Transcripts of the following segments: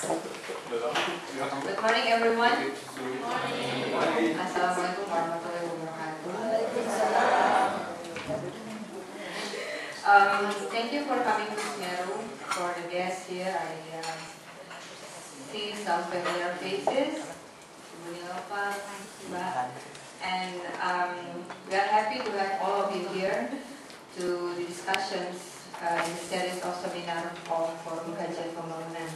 Good morning, everyone. Good morning. Assalamualaikum warahmatullahi wabarakatuh. Thank you for coming to Smeru. For the guests here, I see some familiar faces. And we are happy to have all of you here to the discussions in the series of seminar of Forum Kajian Pembangunan.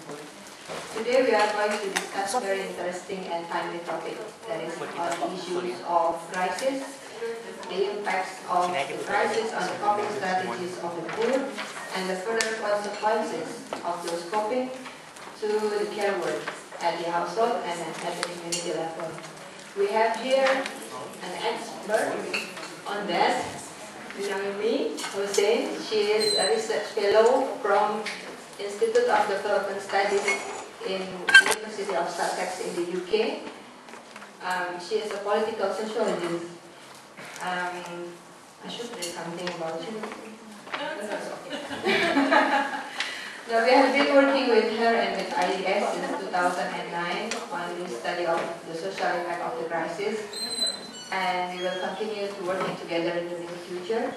Today we are going to discuss very interesting and timely topic, that is on issues of crisis, the impacts of the crisis on the coping strategies of the poor, and the further consequences of those coping to the care work at the household and at the community level. We have here an expert on that, Naomi Hossain. She is a research fellow from Institute of Development Studies in University of Sussex in the UK. She is a political sociologist. I should read something about you. No, we have been working with her and with IDS since 2009 on the study of the social impact of the crisis, and we will continue to working together in the near future.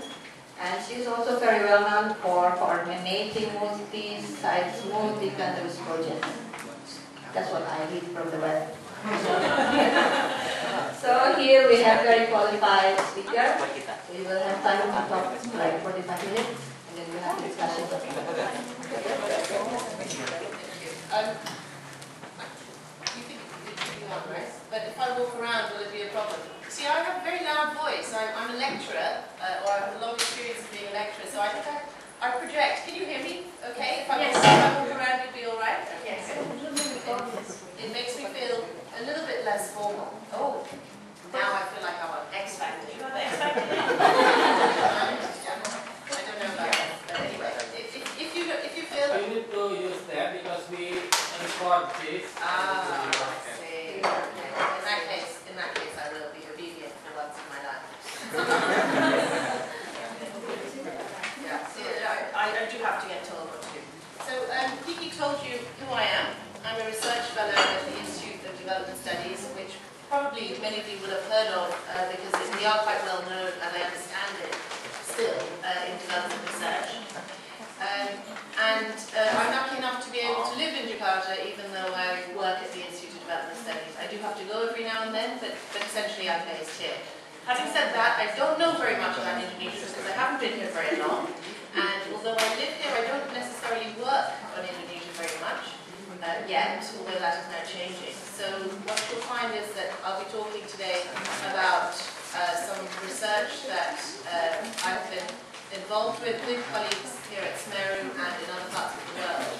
And she is also very well known for coordinating multi-sites, multi-countries projects. That's what I read from the web. So here we have very qualified speaker. We will have time to talk for like 45 minutes, and then we have discussion. You think it should be on, right? But if I walk around, will it be a problem? See, I have a very loud voice. I'm a lecturer, or I have a long experience of being a lecturer, so I think I project. Can you hear me? Okay? If I walk around, you'll be all right? Yes. It makes me feel a little bit less formal. Oh, now I feel like I'm on X Factor. You know the X Factor? I don't know about that. But anyway, if you feel... You need to use that because we record this. Ah, I see. In that case, I will be obedient for once in my life. Yeah, so I do have to get told what to do. So, Kiki told you who I am. I'm a research fellow at the Institute of Development Studies, which probably many of you will have heard of because we are quite well known, and I understand it still in development research. I'm lucky enough to be able to live in Jakarta, even though I work at the Institute of Development Studies. I do have to go every now and then, but essentially I'm based here. Having said that, I don't know very much about Indonesia because I haven't been here very long. And although I live here, I don't necessarily work on Indonesia very much. Yet, although that is now changing. So what you'll find is that I'll be talking today about some research that I've been involved with colleagues here at Smeru and in other parts of the world.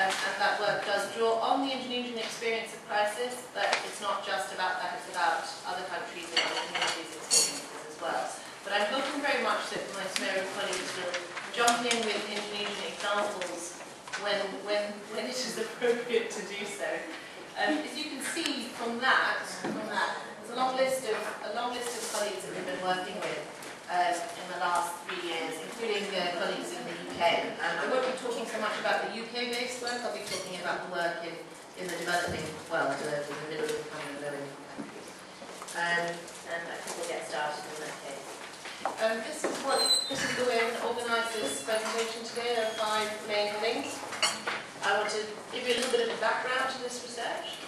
And that work does draw on the Indonesian experience of crisis, but it's not just about that, it's about other countries and other communities' experiences as well. But I'm hoping very much that my Smeru colleagues will jump in with Indonesian examples when it is appropriate to do so. As you can see from that, there's a long list of colleagues that we've been working with in the last 3 years, including colleagues in the UK. I won't be talking so much about the UK-based work. I'll be talking about the work in the developing world, in the middle income and low income countries. And I think we'll get started in that case. This is the way I'm going to organise this presentation today. There are 5 main things. I want to give you a little bit of a background to this research,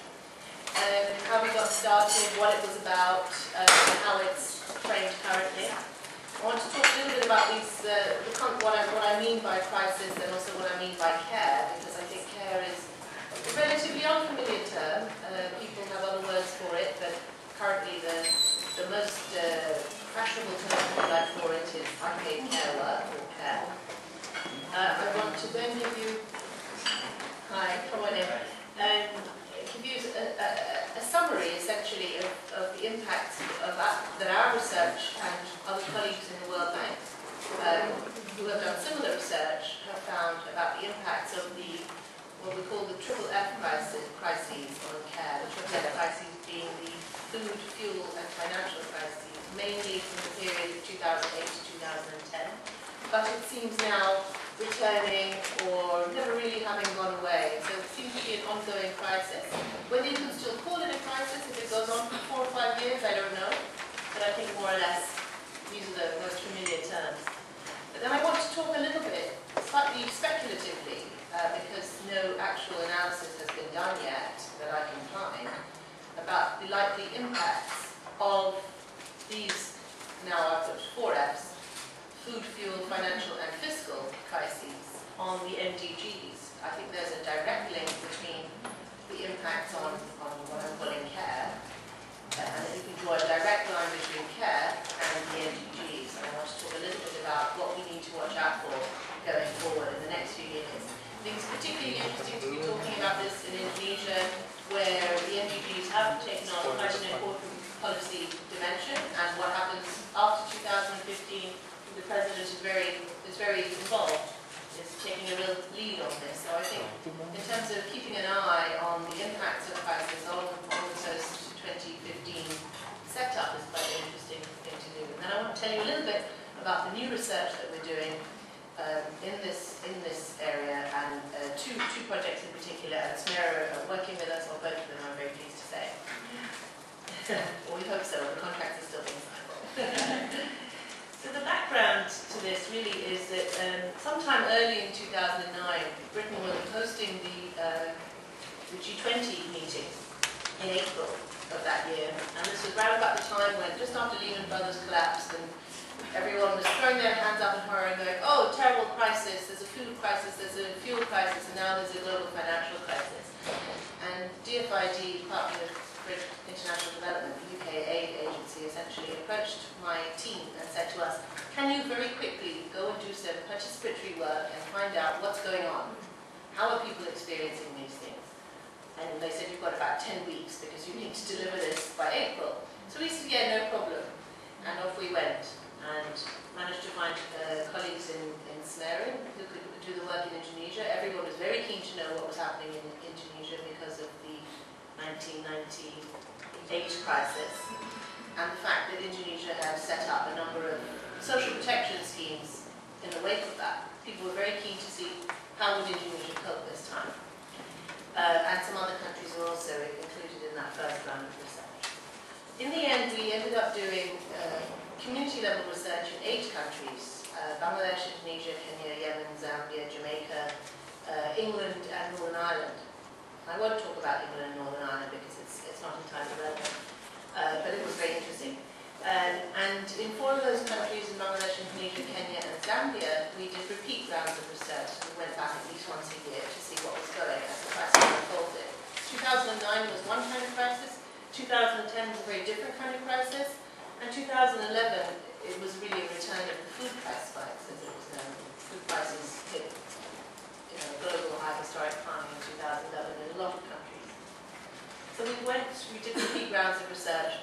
how we got started, what it was about, and how it's framed currently. I want to talk a little bit about these, what I mean by crisis and also what I mean by care, because I think care is a relatively unfamiliar term. People have other words for it, but currently the most fashionable term that I've for it is unpaid care work or care. I want to then give you, give you a summary essentially of the impacts that our research and other colleagues in the World Bank who have done similar research have found about the impacts of what we call the FFF crises on care. The FFF crises being the food, fuel and financial crises, mainly from the period of 2008 to 2010, but it seems now returning or never really having gone away. So it seems to be an ongoing crisis. Whether you can still call it a crisis if it goes on for 4 or 5 years, I don't know. But I think more or less these are the most familiar terms. But then I want to talk a little bit, slightly speculatively, because no actual analysis has been done yet that I can find, about the likely impacts of these, now I've put 4 Fs, food, fuel, financial and fiscal crises on the MDGs. I think there's a direct link between the impacts on what I'm calling care, and if we draw a direct line between care and the MDGs. And I want to talk a little bit about what we need to watch out for going forward in the next few years. I think it's particularly interesting to be talking about this in Indonesia, where the MDGs have taken on quite an important policy dimension, and what happens after 2015, the President is very involved, is taking a real lead on this. So I think in terms of keeping an eye on the impacts of crisis on the post-2015 setup is quite an interesting thing to do. And then I want to tell you a little bit about the new research that we're doing in this area, and two projects in particular, and Smeru are working with us on both of them, I'm very pleased to say. Well, we hope so, the contracts are still being signed. So the background to this really is that sometime early in 2009, Britain was hosting the G20 meeting in April of that year, and this was round about the time when, just after Lehman Brothers collapsed, and everyone was throwing their hands up in horror and going, oh, terrible crisis, there's a food crisis, there's a fuel crisis, and now there's a global financial crisis. And DFID, Department for International Development, the UK aid agency, essentially approached my team and said to us, can you very quickly go and do some participatory work and find out what's going on? How are people experiencing these things? And they said, you've got about 10 weeks because you need to deliver this by April. So we said, yeah, no problem. And off we went, and managed to find colleagues in Smeru who could do the work in Indonesia. Everyone was very keen to know what was happening in Indonesia because of the 1998 crisis, and the fact that Indonesia had set up a number of social protection schemes in the wake of that. People were very keen to see how would Indonesia cope this time. And some other countries were also included in that first round of research. In the end, we ended up doing community-level research in 8 countries, Bangladesh, Indonesia, Kenya, Yemen, Zambia, Jamaica, England and Northern Ireland. I won't talk about England and Northern Ireland because it's not entirely relevant, but it was very interesting. And in 4 of those countries, in Bangladesh, Indonesia, Kenya and Zambia, we did repeat rounds of research. We went back at least once a year to see what was going as the crisis unfolded. 2009 was one kind of crisis, 2010 was a very different kind of crisis, and 2011, it was really a return of the food price spikes, as it was known. Food prices hit global high historic high in 2011 in a lot of countries. So we did repeat rounds of research,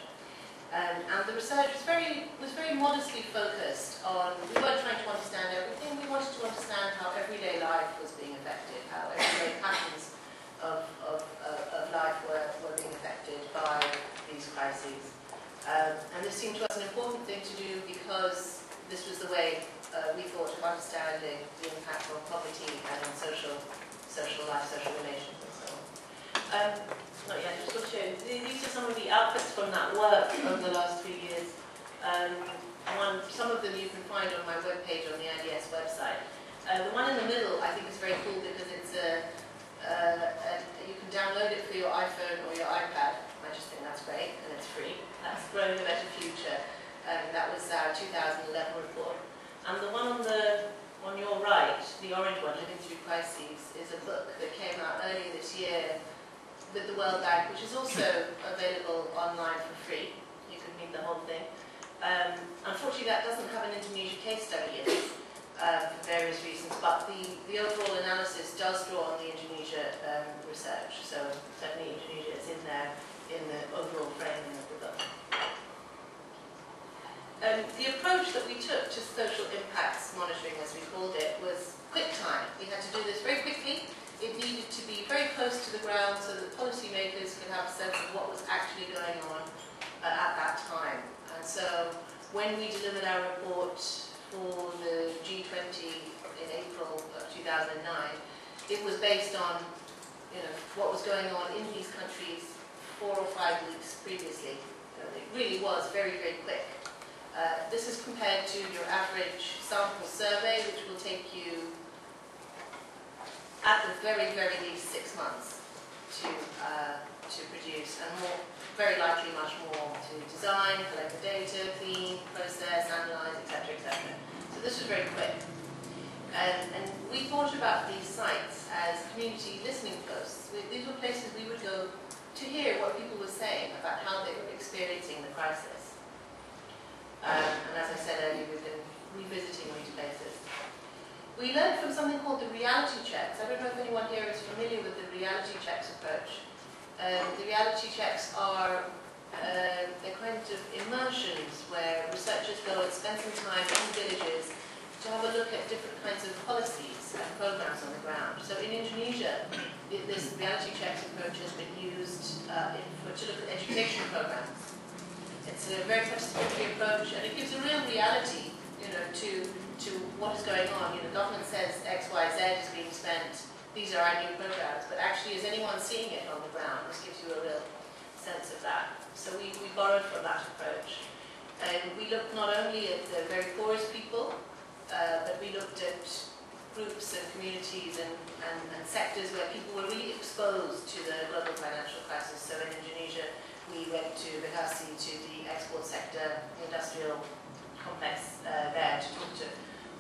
and the research was very modestly focused on. We weren't trying to understand everything. We wanted to understand how everyday life was being affected, how everyday patterns of life were being affected by these crises. And this seemed to us an important thing to do because this was the way we thought of understanding the impact on poverty and on social life, social relations, and so on. Not yet, just to show you. These are some of the outputs from that work over the last 3 years. Some of them you can find on my webpage on the IDS website. The one in the middle I think is very cool because it's you can download it for your iPhone or your iPad. I just think that's great, and it's free. That's Growing a Better Future. That was our 2011 report. And the one on your right, the orange one, Living Through Crises, is a book that came out earlier this year with the World Bank, which is also available online for free. You can read the whole thing. Unfortunately, that doesn't have an Indonesia case study in it for various reasons, but the overall analysis does draw on the Indonesia research. So certainly Indonesia is in there, in the overall framing of the book. The approach that we took to social impacts monitoring, as we called it, was quick time. We had to do this very quickly. It needed to be very close to the ground so that policymakers could have a sense of what was actually going on at that time. And so when we delivered our report for the G20 in April of 2009, it was based on what was going on in these countries 4 or 5 weeks previously. It really was very, very quick. This is compared to your average sample survey, which will take you, at the very, very least, 6 months to produce, and more, very likely much more, to design, collect the data, clean, process, analyze, etc., etc. So this was very quick. And we thought about these sites as community listening posts. These were places we would go to hear what people were saying about how they were experiencing the crisis. And as I said earlier, we've been revisiting these places. We learned from something called the Reality Checks. I don't know if anyone here is familiar with the Reality Checks approach. The Reality Checks are they're kind of immersions where researchers go and spend some time in villages to have a look at different kinds of policies and programs on the ground. So in Indonesia, this Reality Checks approach has been used to look at education programs. It's a very participatory approach, and it gives a real reality, you know, to what is going on. You know, government says X, Y, Z is being spent. These are our new programs, but actually, is anyone seeing it on the ground? This gives you a real sense of that. So we borrowed from that approach, and we looked not only at the very poorest people. But we looked at groups and communities and sectors where people were really exposed to the global financial crisis. So in Indonesia, we went to Bekasi, to the export sector, the industrial complex there, to talk to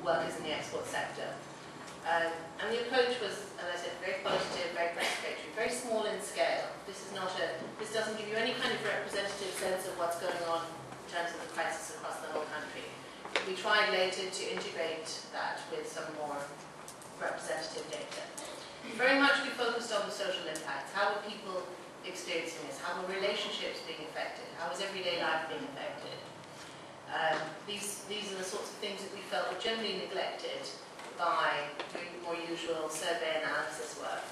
workers in the export sector. And the approach was, as I said, very qualitative, very participatory, very small in scale. This doesn't give you any kind of representative sense of what's going on in terms of the crisis across the whole country. We tried later to integrate that with some more representative data. Very much we focused on the social impacts. How were people experiencing this? How were relationships being affected? How was everyday life being affected? These are the sorts of things that we felt were generally neglected by doing more usual survey analysis work.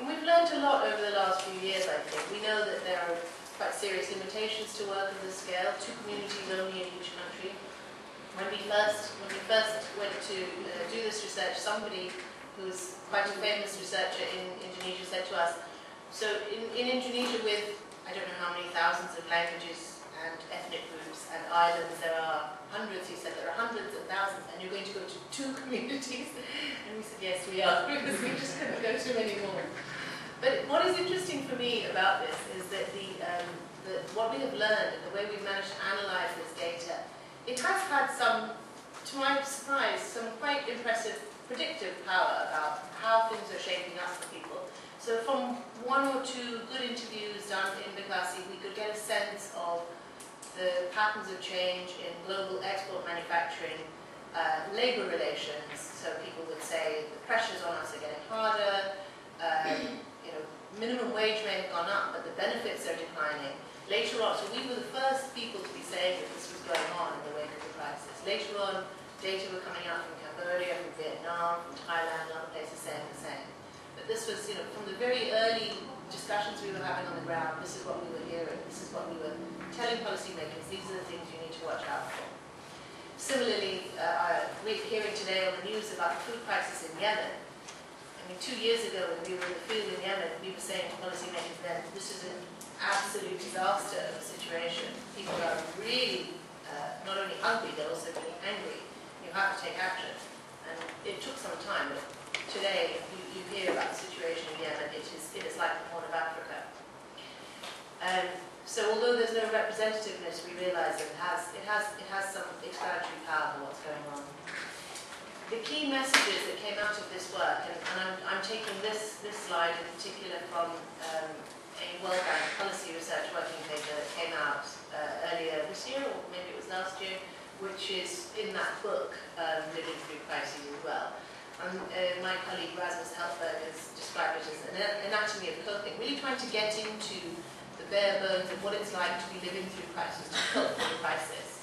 And we've learned a lot over the last few years, I think. We know that there are quite serious limitations to work on this scale, 2 communities only in each country. When we first went to do this research, somebody who's quite a famous researcher in Indonesia said to us, so in Indonesia with, I don't know how many thousands of languages and ethnic groups and islands, there are hundreds, he said, there are hundreds and thousands, and you're going to go to 2 communities? And we said, yes, we are, because we just couldn't go to many more. But what is interesting for me about this is that what we have learned and the way we've managed to analyze this data, it has had some, to my surprise, some quite impressive predictive power about how things are shaping us for people. So from 1 or 2 good interviews done in Bekasi, we could get a sense of the patterns of change in global export manufacturing, labor relations. So people would say the pressures on us are getting harder. You know, minimum wage may have gone up, but the benefits are declining. Later on, so we were the first people to be saying that this was going on in the wake of the crisis. Later on, data were coming out from Cambodia, from Vietnam, from Thailand, and other places saying the same. But this was, you know, from the very early discussions we were having on the ground, this is what we were hearing, this is what we were telling policymakers, these are the things you need to watch out for. Similarly, we're hearing today on the news about the food crisis in Yemen. I mean, 2 years ago when we were in the field in Yemen, we were saying to policymakers then, this is an absolute disaster of a situation. People are really not only hungry, they're also really angry. You have to take action. And it took some time, but today you hear about the situation in Yemen, it is like the Horn of Africa. So although there's no representativeness, we realise that it has some explanatory power for what's going on. The key messages that came out of this work, and I'm taking this slide in particular from a World Bank policy research working paper that came out earlier this year, or maybe it was last year, which is in that book, Living Through Crises as well. And my colleague Rasmus Helfberg has described it as an anatomy of coping, really trying to get into the bare bones of what it's like to be living through crisis, to cope with a crisis.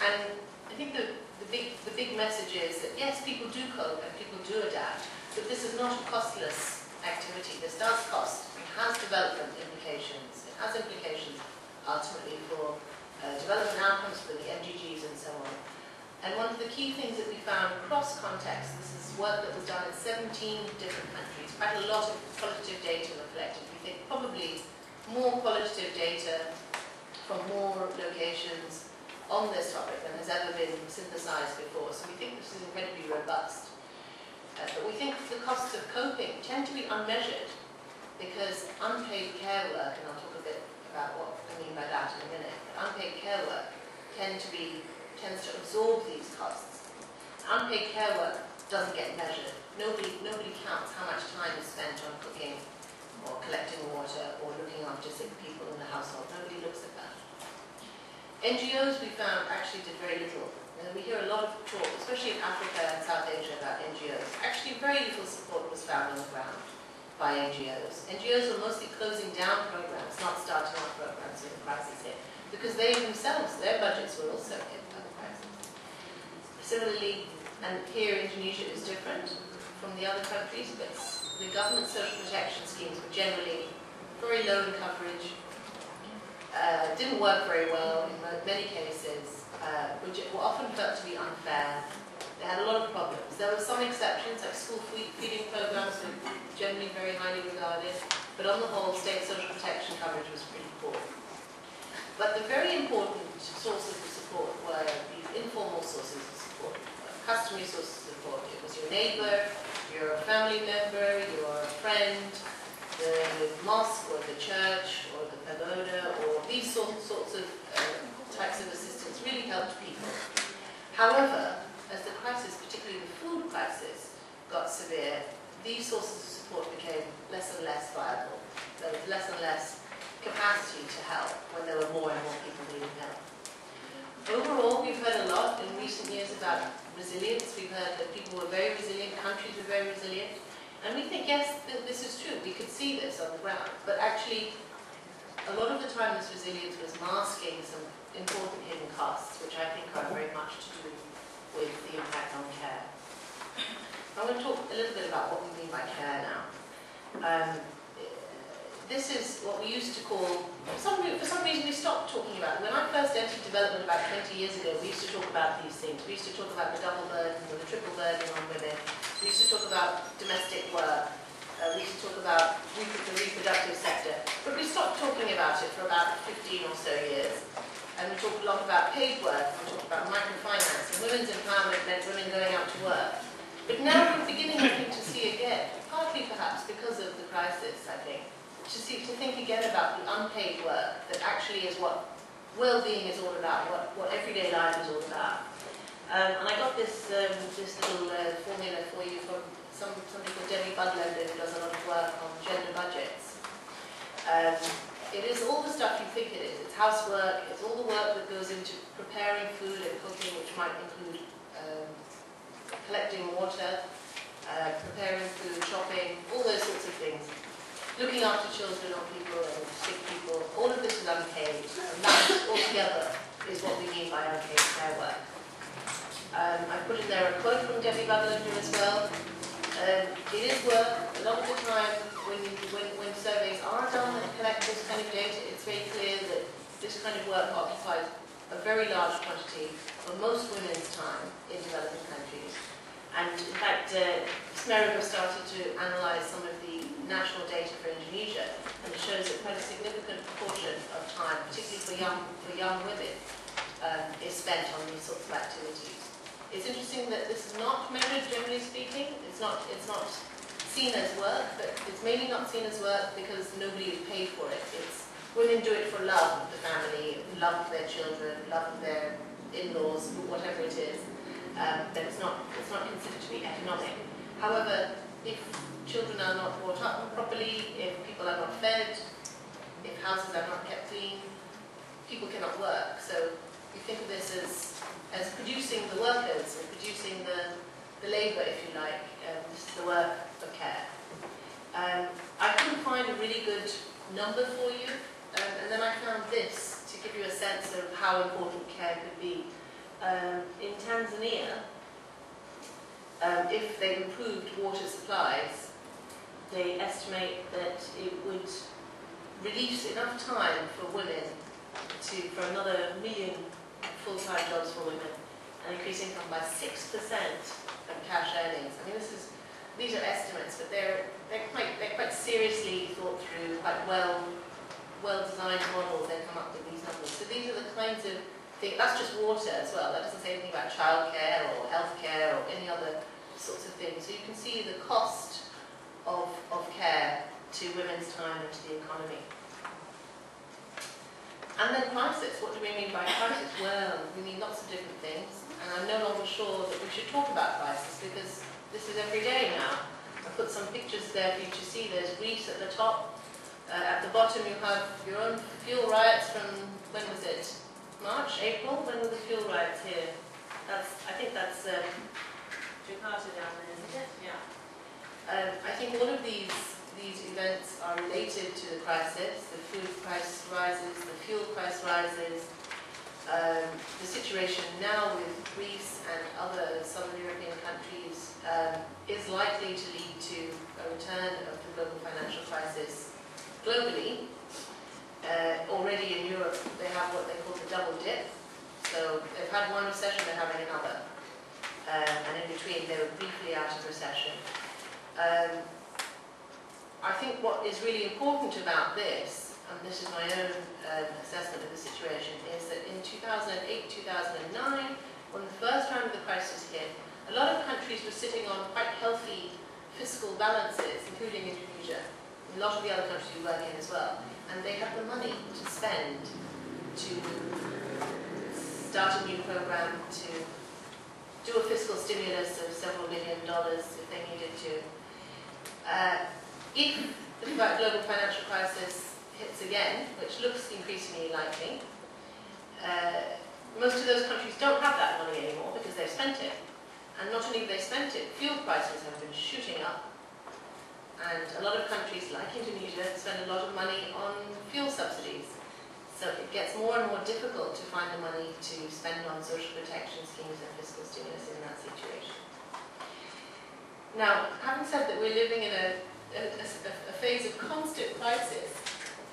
And I think the big message is that yes, people do cope and people do adapt, but this is not a costless activity. This does cost. It has development implications. It has implications ultimately for development outcomes for the MDGs and so on. And one of the key things that we found across contexts, this is work that was done in 17 different countries, quite a lot of qualitative data were collected. We think probably more qualitative data from more locations on this topic than has ever been synthesized before. So we think this is incredibly robust. But we think the costs of coping tend to be unmeasured because unpaid care work, and I'll talk a bit about what I mean by that in a minute, but unpaid care work tends to absorb these costs. Unpaid care work doesn't get measured. Nobody counts how much time is spent on cooking or collecting water or looking after sick people in the household. Nobody looks at that. NGOs, we found, actually did very little. And we hear a lot of talk, especially in Africa and South Asia, about NGOs. Actually, very little support was found on the ground by NGOs. NGOs were mostly closing down programs, not starting up programs when the crisis hit, because they themselves, their budgets were also hit by the crisis. Similarly, and here Indonesia is different from the other countries, but the government social protection schemes were generally very low in coverage, didn't work very well in many cases, which were often felt to be unfair. They had a lot of problems. There were some exceptions, like school feeding programs were generally very highly regarded, but on the whole, state social protection coverage was pretty poor. But the very important sources of support were these informal sources of support, customary sources of support. It was your neighbor, your family member, your friend, the mosque or the church or the pagoda, or these sorts of types of assistance really helped people. However, as the crisis, particularly the food crisis, got severe, these sources of support became less and less viable. There was less and less capacity to help when there were more and more people needing help. Overall, we've heard a lot in recent years about resilience. We've heard that people were very resilient, countries were very resilient. And we think, yes, this is true. We could see this on the ground. But actually, a lot of the time this resilience was masking some important hidden costs, which I think are very much to do with the impact on care. I'm going to talk a little bit about what we mean by care now. This is what we used to call, for some reason we stopped talking about it. When I first entered development about 20 years ago, we used to talk about these things. We used to talk about the double burden or the triple burden on women. We used to talk about domestic work. We used to talk about the reproductive sector. But we stopped talking about it for about 15 or so years. And we talked a lot about paid work, we talked about microfinance, and women's empowerment meant women going out to work. But now we're beginning, I think, to see again, partly perhaps because of the crisis, I think, to think again about the unpaid work that actually is what well-being is all about, what everyday life is all about. And I got this, this little formula for you from somebody called Debbie Budlender, who does a lot of work on gender budgets. It is all the stuff you think it is. It's housework, it's all the work that goes into preparing food and cooking, which might include collecting water, preparing food, shopping, all those sorts of things. Looking after children or people and sick people, all of this is unpaid. And that altogether is what we mean by unpaid care work. I've put in there a quote from Debbie Budlender as well. It is work, a lot of the time, when surveys are done and collect this kind of data, it's very clear that this kind of work occupies a very large quantity of most women's time in developing countries. And in fact, Smeru started to analyse some of the national data for Indonesia, and it shows that quite a significant proportion of time, particularly for young women, is spent on these sorts of activities. It's interesting that this is not measured, generally speaking. It's not seen as work, but it's mainly not seen as work because nobody is paid for it. It's women do it for love of the family, love of their children, love of their in-laws, whatever it is. But it's not considered to be economic. However, if children are not brought up properly, if people are not fed, if houses are not kept clean, people cannot work. So you think of this as producing the workers, and producing the labour, if you like. This is the work of care. I couldn't find a really good number for you, and then I found this to give you a sense of how important care could be. In Tanzania, if they improved water supplies, they estimate that it would release enough time for women for another million full-time jobs for women, and increase income by 6% of cash earnings. I mean, these are estimates, but they're quite seriously thought through, quite well designed models. They come up with these numbers. So these are the kinds of things. That's just water as well. That doesn't say anything about childcare or healthcare or any other sorts of things. So you can see the cost of care to women's time and to the economy. And then crisis. What do we mean by crisis? Well, we mean lots of different things, and I'm no longer sure that we should talk about crisis because this is every day now. I put some pictures there for you to see. There's Greece at the top. At the bottom you have your own fuel riots from, when was it? March, April? When were the fuel riots here? I think that's Jakarta down there, isn't it? Yeah. I think all of these events are related to the crisis. The food price rises, the fuel price rises, the situation now with Greece and other southern European countries is likely to lead to a return of the global financial crisis globally. Already in Europe they have what they call the double dip. So they've had one recession, they're having another. And in between they were briefly out of recession. I think what is really important about this, and this is my own assessment of the situation, is that in 2008-2009, when the first round of the crisis hit, a lot of countries were sitting on quite healthy fiscal balances, including Indonesia. A lot of the other countries we work in as well. And they had the money to spend to start a new program, to do a fiscal stimulus of several $1 billion if they needed to. If the global financial crisis hits again, which looks increasingly likely, most of those countries don't have that money anymore because they've spent it. And not only have they spent it, fuel prices have been shooting up. And a lot of countries, like Indonesia, spend a lot of money on fuel subsidies. So it gets more and more difficult to find the money to spend on social protection schemes and fiscal stimulus in that situation. Now, having said that we're living in a phase of constant crisis,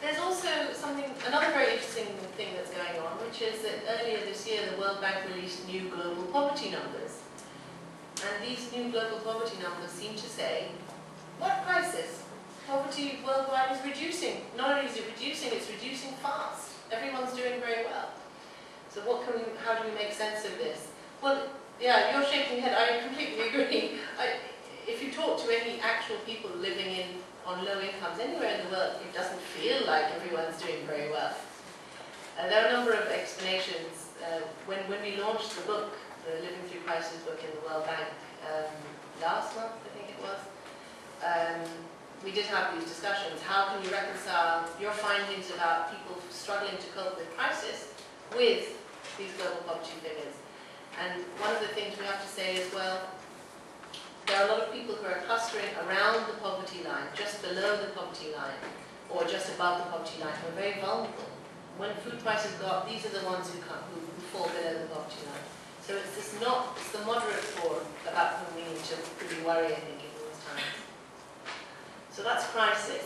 there's also another very interesting thing that's going on, which is that earlier this year the World Bank released new global poverty numbers. And these new global poverty numbers seem to say, what crisis? Poverty worldwide is reducing. Not only is it reducing, it's reducing fast. Everyone's doing very well. So how do we make sense of this? Well, yeah, you're shaking your head. I completely agree. If you talk to any actual people living on low incomes anywhere in the world, it doesn't feel like everyone's doing very well. There are a number of explanations. When we launched the book, the Living Through Crises book in the World Bank last month, I think it was, we did have these discussions. How can you reconcile your findings about people struggling to cope with crisis with these global poverty figures? And one of the things we have to say is, well, there are a lot of people who are clustering around the poverty line, just below the poverty line, or just above the poverty line, who are very vulnerable. When food prices go up, these are the ones who fall below the poverty line. So it's the moderate poor about whom we need to really worry, I think, in these times. So that's crisis.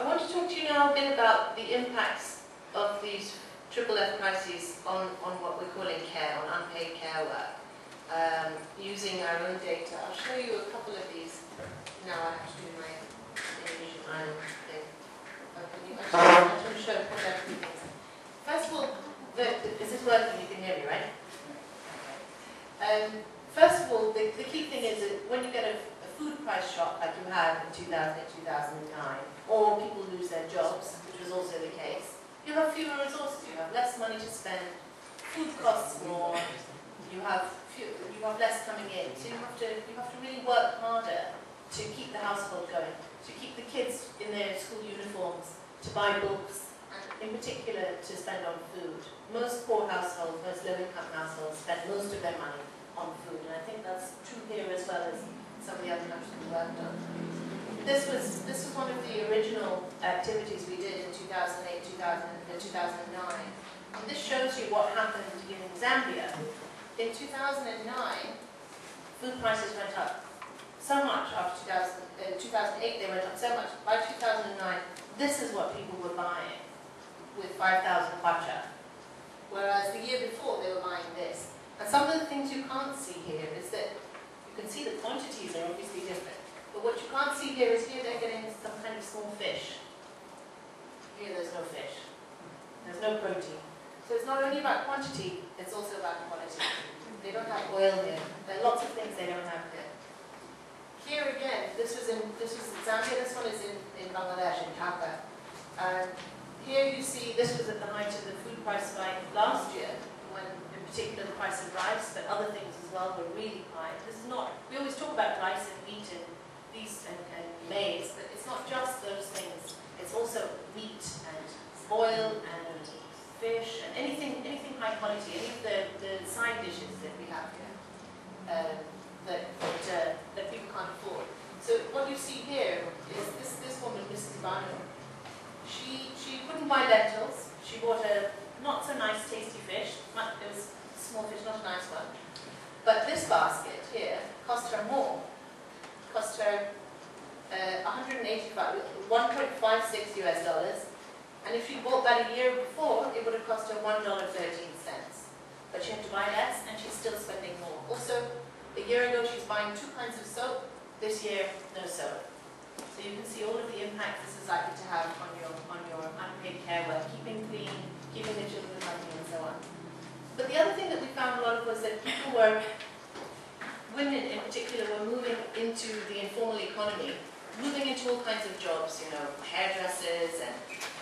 I want to talk to you now a bit about the impacts of these FFF crises on what we're calling care, on unpaid care work, using our own data. I'll show you a couple of these. Now I have to do my Indonesian island thing. I want to show a couple of things. First of all, is this working? You can hear me, right? Okay. First of all, the key thing is that when you get a food price shock like you had in 2008, 2009, or people lose their jobs, which was also the case, you have fewer resources, you have less money to spend, food costs more, you have less coming in, so you have to really work harder to keep the household going, to keep the kids in their school uniforms, to buy books, and in particular to spend on food. Most poor households, most low-income households spend most of their money on food, and I think that's true here as well as some of the other countries we worked on. This was one of the original activities we did in 2008, 2009, and this shows you what happened in Zambia. In 2009, food prices went up so much. After 2008, they went up so much. By 2009, this is what people were buying with 5,000 kwacha, whereas the year before they were buying this. And some of the things you can't see here is that you can see the quantities are obviously different. But what you can't see here is here they're getting some kind of small fish. Here there's no fish. There's no protein. So it's not only about quantity, it's also about quality. They don't have oil here. There are lots of things they don't have here. Here again, this was in Zambia, this one is in Bangladesh, in Dhaka. Here you see this was at the height of the food price spike last year, when in particular the price of rice, but other things as well were really high. This is not, we always talk about rice and wheat and these and maize, but it's not just those things. It's also meat and oil and fish and anything high quality, any of the side dishes that we have here that people can't afford. So what you see here is this woman, Mrs. Bano. She couldn't buy lentils. She bought a not so nice tasty fish. It was small fish, not a nice one. But this basket here cost her more. It cost her $1.56 US. And if she bought that a year before, it would have cost her $1.13. But she had to buy less, and she's still spending more. Also, a year ago she's buying 2 kinds of soap. This year, no soap. So you can see all of the impacts this is likely to have on your unpaid care work, keeping clean, keeping the children healthy, and so on. But the other thing that we found a lot of was that people were, women in particular, were moving into the informal economy, moving into all kinds of jobs, you know, hairdressers and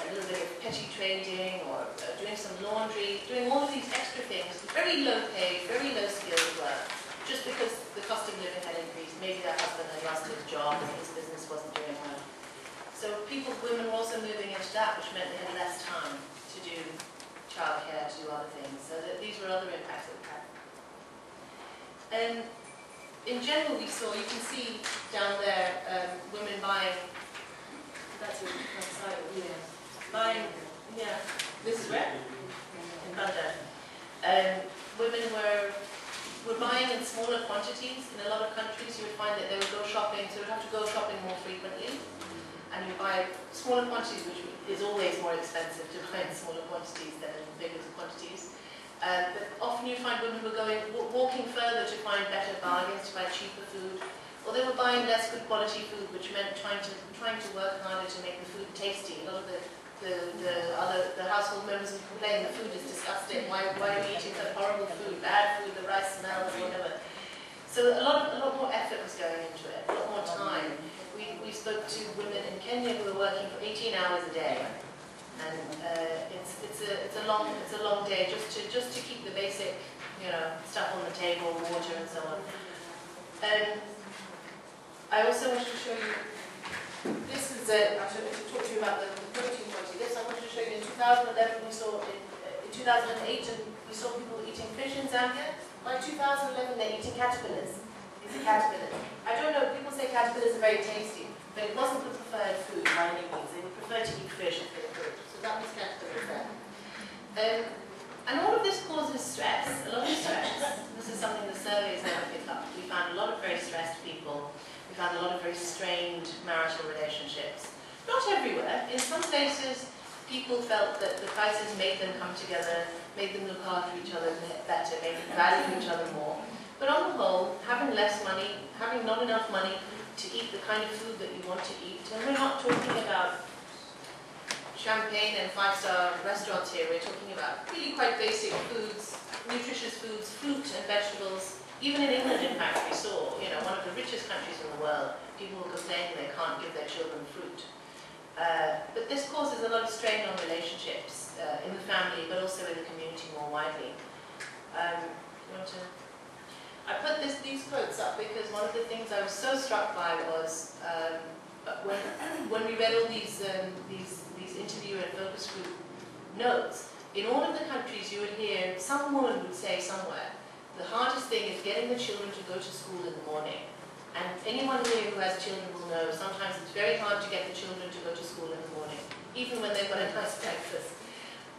a little bit of petty trading, or doing some laundry, doing all of these extra things, very low paid, very low skilled work, just because the cost of living had increased. Maybe their husband had lost his job and his business wasn't doing well. So women were also moving into that, which meant they had less time to do childcare, to do other things. So these were other impacts that we had. And in general, we saw, you can see down there, women buying, that's what we saw, yeah. Buying, yeah, this is where? In Bangladesh. Women were buying in smaller quantities. In a lot of countries, you would find that they would go shopping, so you would have to go shopping more frequently. And you buy smaller quantities, which is always more expensive to buy in smaller quantities than in bigger quantities. But often you find women were walking further to find better bargains, to buy cheaper food. Or they were buying less good quality food, which meant trying to work harder to make the food tasty. A lot of the household members would complain the food is disgusting. Why are we eating such horrible food? Bad food, the rice smells, whatever. So a lot more effort was going into it, a lot more time. We spoke to women in Kenya who were working for 18 hours a day, and it's a long day just to keep the basic, you know, stuff on the table, water and so on. I also wanted to show you. This is to talk to you about the protein quality. This I wanted to show you in 2011. We saw in 2008, and we saw people eating fish in Zambia. By 2011, they're eating caterpillars. It's a caterpillar. I don't know. People say caterpillars are very tasty, but it wasn't the preferred food by any means. They would prefer to eat fish if they could. So that was caterpillars there. And all of this causes stress. A lot of stress. This is something the surveys now pick up. We found a lot of very stressed people. We found a lot of very strained marital relationships. Not everywhere. In some places, people felt that the crisis made them come together, made them look after each other better, made them value each other more. But on the whole, having less money, having not enough money to eat the kind of food that you want to eat, and we're not talking about champagne and 5-star restaurants here, we're talking about really quite basic foods, nutritious foods, fruit and vegetables. Even in England, in fact, we saw, you know, one of the richest countries in the world, people were complaining they can't give their children fruit. But this causes a lot of strain on relationships in the family, but also in the community more widely. I put these quotes up because one of the things I was so struck by was when we read all these interview and focus group notes. In all of the countries, you would hear some woman would say somewhere, the hardest thing is getting the children to go to school in the morning. And anyone here who has children will know sometimes it's very hard to get the children to go to school in the morning, even when they've got a nice breakfast.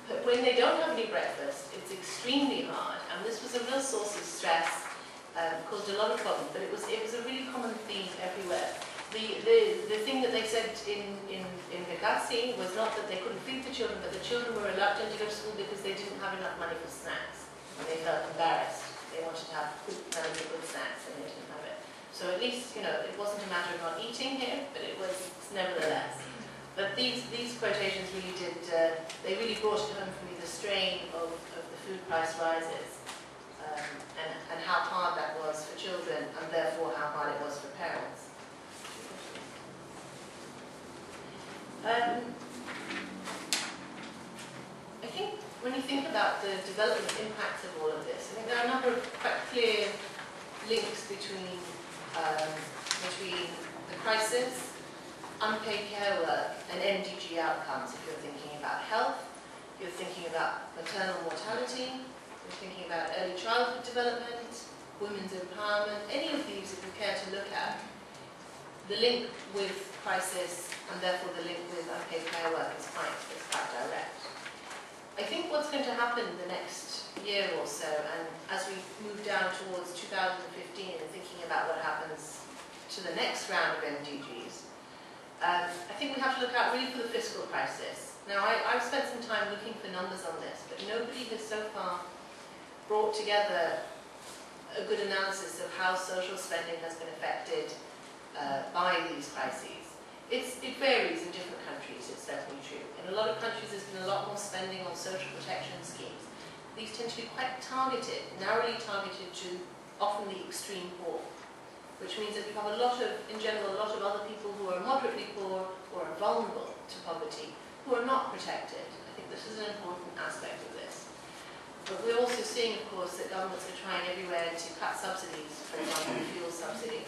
But when they don't have any breakfast, it's extremely hard. And this was a real source of stress, caused a lot of problems. But it was a really common theme everywhere. The thing that they said in Bekasi was not that they couldn't feed the children, but the children were reluctant to go to school because they didn't have enough money for snacks. And they felt embarrassed. They wanted to have relatively good snacks and they didn't have it. So at least, you know, it wasn't a matter of not eating here, but it was nevertheless. But these quotations really did, they really brought it home for me, the strain of the food price rises and how hard that was for children and therefore how hard it was for parents. I think when you think about the development impacts of all of this, I think there are a number of quite clear links between the crisis, unpaid care work, and MDG outcomes. If you're thinking about health, you're thinking about maternal mortality, you're thinking about early childhood development, women's empowerment, any of these if you care to look at, the link with crisis and therefore the link with unpaid care work is quite direct. I think what's going to happen in the next year or so, and as we move down towards 2015 and thinking about what happens to the next round of MDGs, I think we have to look out really for the fiscal crisis. Now I've spent some time looking for numbers on this, but nobody has so far brought together a good analysis of how social spending has been affected by these crises. It varies in different countries, it's certainly true. In a lot of countries there's been a lot more spending on social protection schemes. These tend to be quite targeted, narrowly targeted to often the extreme poor, which means that we have in general, a lot of other people who are moderately poor or are vulnerable to poverty who are not protected. I think this is an important aspect of this. But we're also seeing, of course, that governments are trying everywhere to cut subsidies, for example, the fuel subsidy.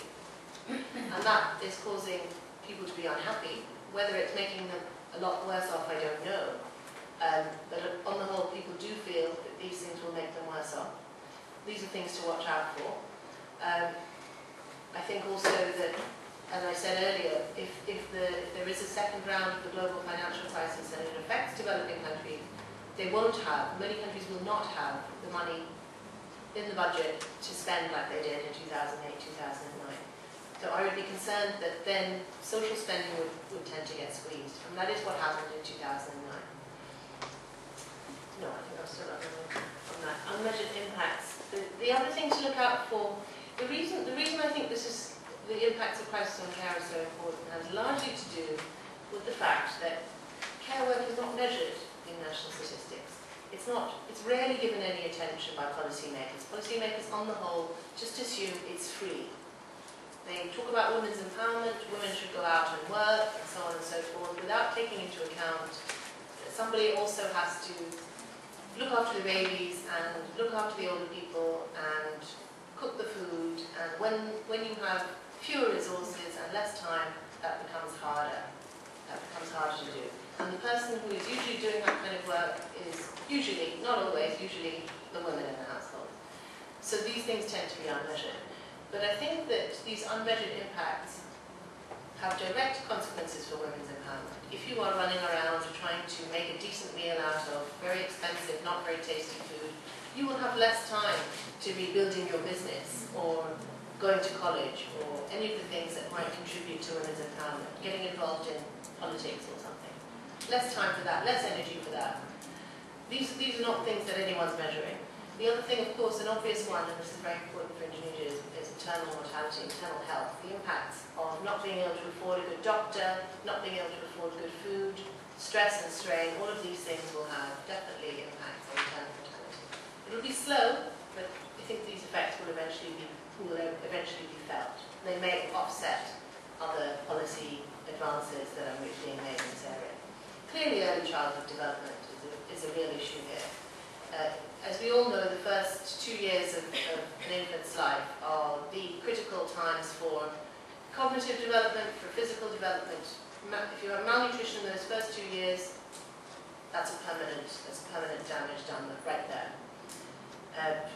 And that is causing people to be unhappy. Whether it's making them a lot worse off, I don't know. But on the whole, people do feel that these things will make them worse off. These are things to watch out for. I think also that, as I said earlier, if there is a second round of the global financial crisis and it affects developing countries, many countries will not have the money in the budget to spend like they did in 2008, 2009. So I would be concerned that then social spending would tend to get squeezed, and that is what happened in 2009. No, I think I'm still not on that. Unmeasured impacts. The other thing to look out for, the reason I think this is the impacts of crisis on care is so important has largely to do with the fact that care work is not measured in national statistics. It's rarely given any attention by policymakers. Policymakers on the whole just assume it's free. They talk about women's empowerment, women should go out and work, and so on and so forth, without taking into account that somebody also has to look after the babies and look after the older people and cook the food. And when you have fewer resources and less time, that becomes harder. That becomes harder to do. And the person who is usually doing that kind of work is usually, not always, usually the women in the household. So these things tend to be unmeasured. But I think that these unmeasured impacts have direct consequences for women's empowerment. If you are running around trying to make a decent meal out of very expensive, not very tasty food, you will have less time to be building your business or going to college or any of the things that might contribute to women's empowerment, getting involved in politics or something. Less time for that, less energy for that. These are not things that anyone's measuring. The other thing, of course, an obvious one, and this is very important for Indonesia, is maternal mortality, maternal health, the impacts of not being able to afford a good doctor, not being able to afford good food, stress and strain, all of these things will have definitely impacts on maternal mortality. It will be slow, but I think these effects will eventually be felt. They may offset other policy advances that are being made in this area. Clearly, early childhood development is a real issue here. As we all know, the first 2 years of an infant's life are the critical times for cognitive development, for physical development. If you have malnutrition in those first 2 years, that's permanent damage done right there.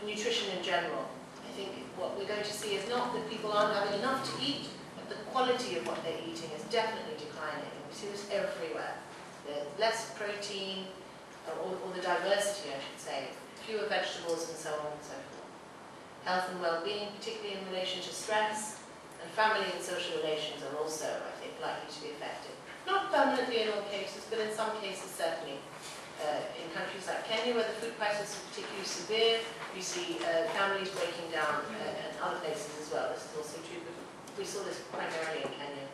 Nutrition in general. I think what we're going to see is not that people aren't having enough to eat, but the quality of what they're eating is definitely declining. We see this everywhere. There's less protein, or the diversity, I should say, fewer vegetables and so on and so forth. Health and well-being, particularly in relation to stress, and family and social relations are also, I think, likely to be affected. Not permanently in all cases, but in some cases certainly. in countries like Kenya, where the food crisis is particularly severe, you see families breaking down and other places as well. This is also true, but we saw this primarily in Kenya.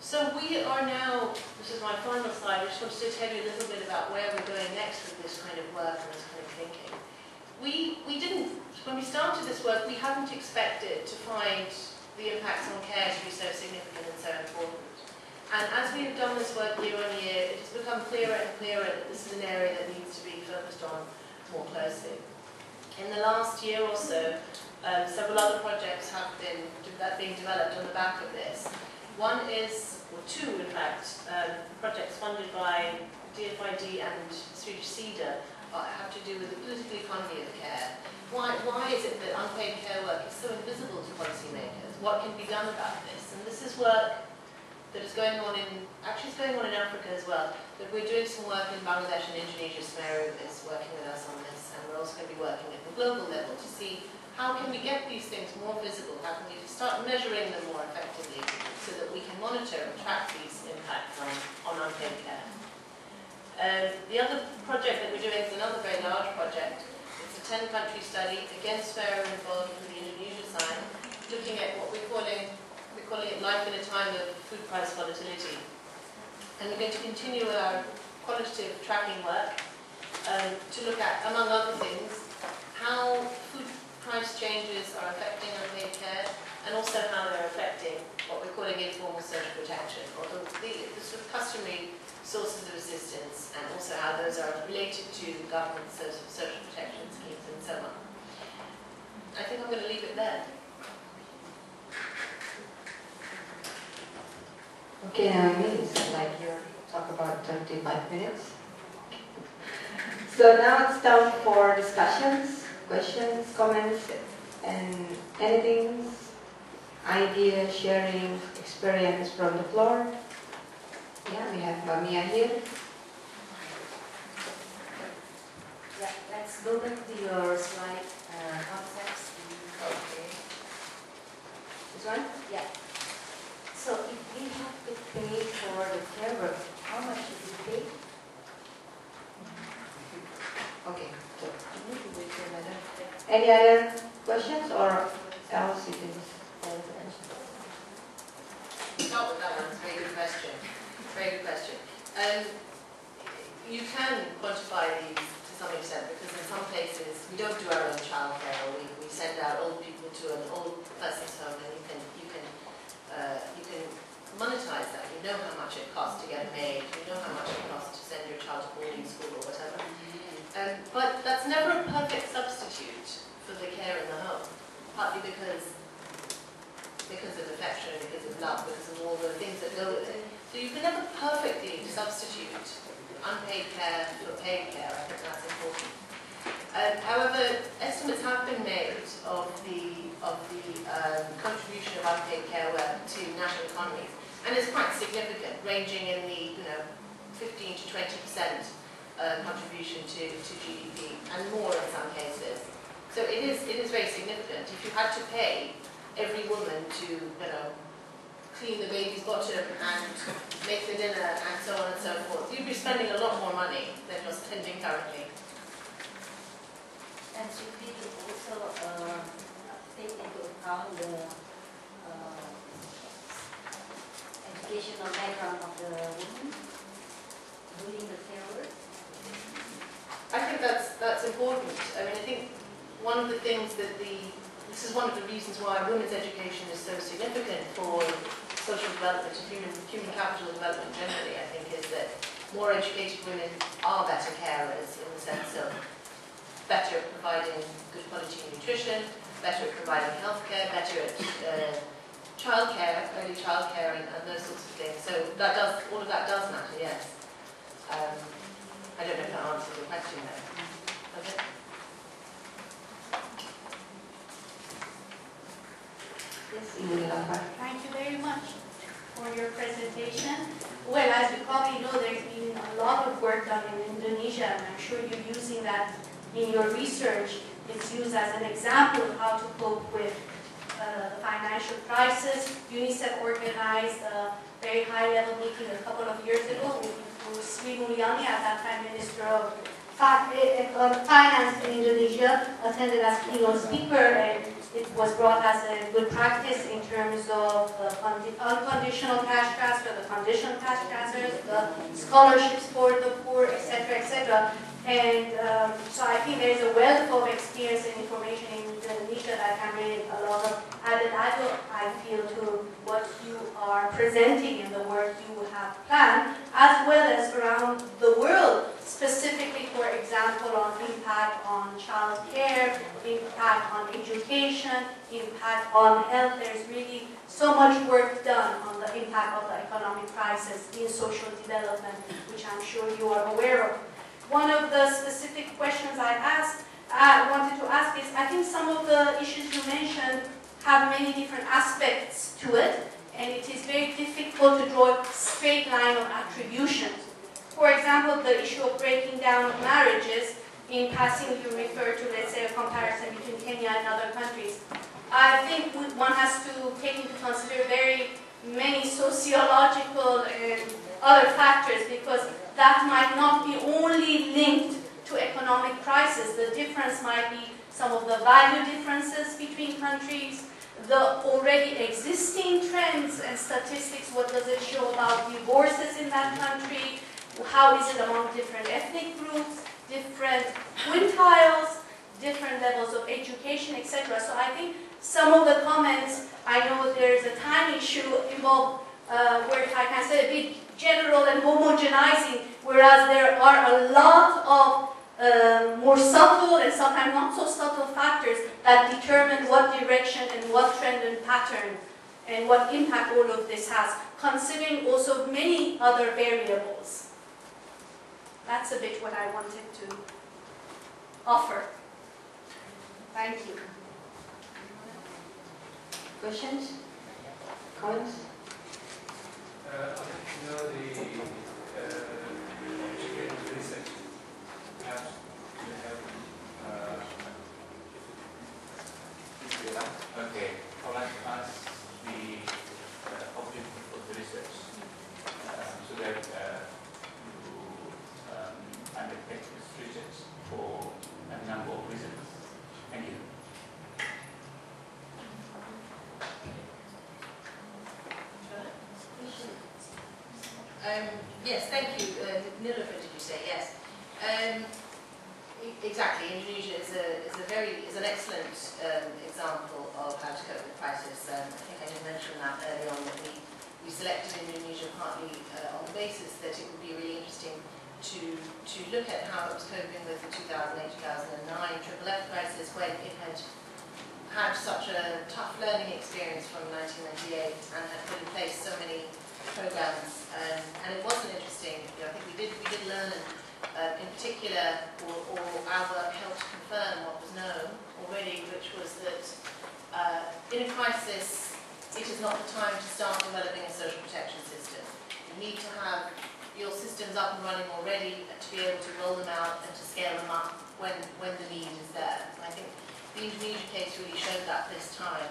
So we are now, this is my final slide, I just wanted to tell you a little bit about where we're going next with this kind of work and this kind of thinking. We didn't, when we started this work, we hadn't expected to find the impacts on care to be so significant and so important. And as we have done this work year on year, it has become clearer and clearer that this is an area that needs to be focused on more closely. In the last year or so, several other projects have been developed on the back of this. One is, or two in fact, projects funded by DFID and Swedish CEDA have to do with the political economy of care. Why is it that unpaid care work is so invisible to policymakers? What can be done about this? And this is work that is going on in, actually it's going on in Africa as well, but we're doing some work in Bangladesh and Indonesia. Smeru is working with us on this, and we're also going to be working at the global level to see how can we get these things more visible, how can we start measuring them more effectively, so that we can monitor and track these impacts on unpaid care. The other project that we're doing is another very large project. It's a 10-country study, again Smeru involved with the Indonesia side, looking at what we're calling it life in a time of food price volatility. And we're going to continue with our qualitative tracking work to look at, among other things, how food price changes are affecting unpaid care, and also how they're affecting what we're calling informal social protection, or the sort of customary sources of assistance, and also how those are related to government social protection schemes and so on. I think I'm going to leave it there. Okay, Naomi, it's like your talk about 25 minutes. So now it's time for discussions, questions, comments, and anything. Idea sharing, experience from the floor. Yeah, we have Mamiya here. Yeah, let's go back to your slide concepts. Okay. This one? Yeah. So if we have to pay for the care work, how much should we pay? Okay. So we need to wait for another. Any other questions or else you can start with that one. It's a very good question. Very good question. You can quantify these to some extent, because in some places we don't do our own childcare, or we send out old people to an old person's home, and you can monetize that. You know how much it costs to get a maid. You know how much it costs to send your child to boarding school or whatever. But that's never a perfect substitute for the care in the home, partly because of affection, because of love, because of all the things that go with it. So you can never perfectly substitute unpaid care for paid care. I think that's important. However, estimates have been made of the contribution of unpaid care work to national economies, and it's quite significant, ranging in the 15 to 20% contribution to GDP, and more in some cases. So it is very significant. If you had to pay every woman to, clean the baby's bottom and make the dinner and so on and so forth, you'd be spending a lot more money than you're spending currently. And should we also take into account the educational background of the women doing the care work? I think that's important. I mean, I think one of the things that this is one of the reasons why women's education is so significant for social development and human capital development generally, I think, is that more educated women are better carers, in the sense of better at providing good quality nutrition, better at providing healthcare, better at childcare, early childcare, and those sorts of things. So that does, all of that does matter, yes. I don't know if that answers your question though. Okay. Thank you very much for your presentation. Well, as you probably know, there's been a lot of work done in Indonesia, and I'm sure you're using that in your research. It's used as an example of how to cope with the financial crisis. UNICEF organized a very high level meeting a couple of years ago, who Sri Mulyani, at that time Minister of Finance in Indonesia, attended as keynote speaker, and it was brought as a good practice in terms of unconditional cash transfer, the conditional cash transfers, the scholarships for the poor, etc., etc. And so I think there is a wealth of experience and information in Indonesia that can bring a lot of added value, I feel, to what you are presenting in the work you have planned, as well as around the world, specifically, for example, on impact on child care, impact on education, impact on health. There's really so much work done on the impact of the economic crisis in social development, which I'm sure you are aware of. One of the specific questions I wanted to ask is, I think some of the issues you mentioned have many different aspects to it, and it is very difficult to draw a straight line of attribution. For example, the issue of breaking down of marriages, in passing you refer to, let's say, a comparison between Kenya and other countries. I think one has to take into consideration very many sociological and other factors, because that might not be only linked to economic crisis. The difference might be some of the value differences between countries, the already existing trends and statistics. What does it show about divorces in that country? How is it among different ethnic groups, different quintiles, different levels of education, etc. So I think some of the comments, I know there's a time issue involved, where if I can say a bit general and homogenizing, whereas there are a lot of more subtle and sometimes not so subtle factors that determine what direction and what trend and pattern and what impact all of this has, considering also many other variables. That's a bit what I wanted to offer. Thank you. Questions? Comments? You know, the education research has to have this data. Okay, provide us the objective of the research so that you undertake this research for a number of reasons. Thank you. Yes, thank you. Nilofer, did you say yes? Exactly. Indonesia is an excellent example of how to cope with crisis. I think I did mention that early on, that we selected Indonesia partly on the basis that it would be really interesting to look at how it was coping with the 2008-2009 FFF crisis, when it had had such a tough learning experience from 1998 and had put in place so many programs, and it wasn't interesting. I think we did learn, in particular, or our work helped confirm what was known already, which was that in a crisis, it is not the time to start developing a social protection system. You need to have your systems up and running already to be able to roll them out and to scale them up when the need is there. And I think the Indonesia case really showed that this time,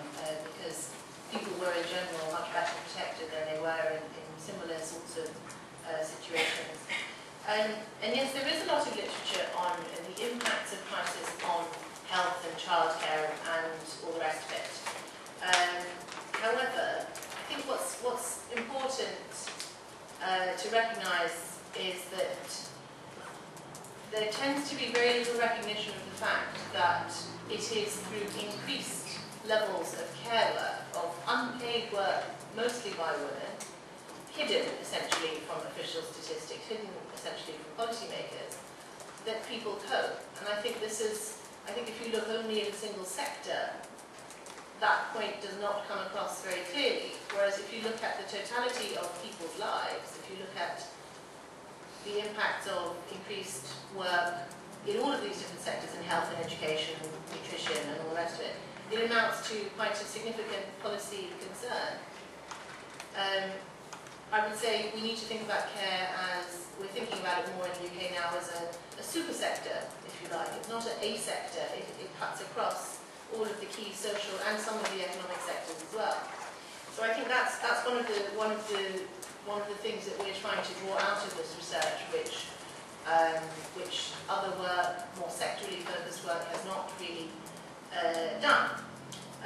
because people were in general much better protected than they were in similar sorts of situations. And yes, there is a lot of literature on the impacts of crisis on health and childcare and all the rest of it. However, I think what's important to recognise is that there tends to be very little recognition of the fact that it is through increased levels of care work, of unpaid work, mostly by women, hidden essentially from official statistics, hidden essentially from policymakers, that people cope. And I think I think if you look only at a single sector, that point does not come across very clearly. Whereas if you look at the totality of people's lives, if you look at the impact of increased work in all of these different sectors, in health and education, nutrition and all the rest of it, it amounts to quite a significant policy concern. I would say we need to think about care as, we're thinking about it more in the UK now, as a super sector, if you like. It's not a sector, it cuts across all of the key social and some of the economic sectors as well. So I think that's one of the one of the things that we're trying to draw out of this research, which other work, more sectorally focused work, has not really done.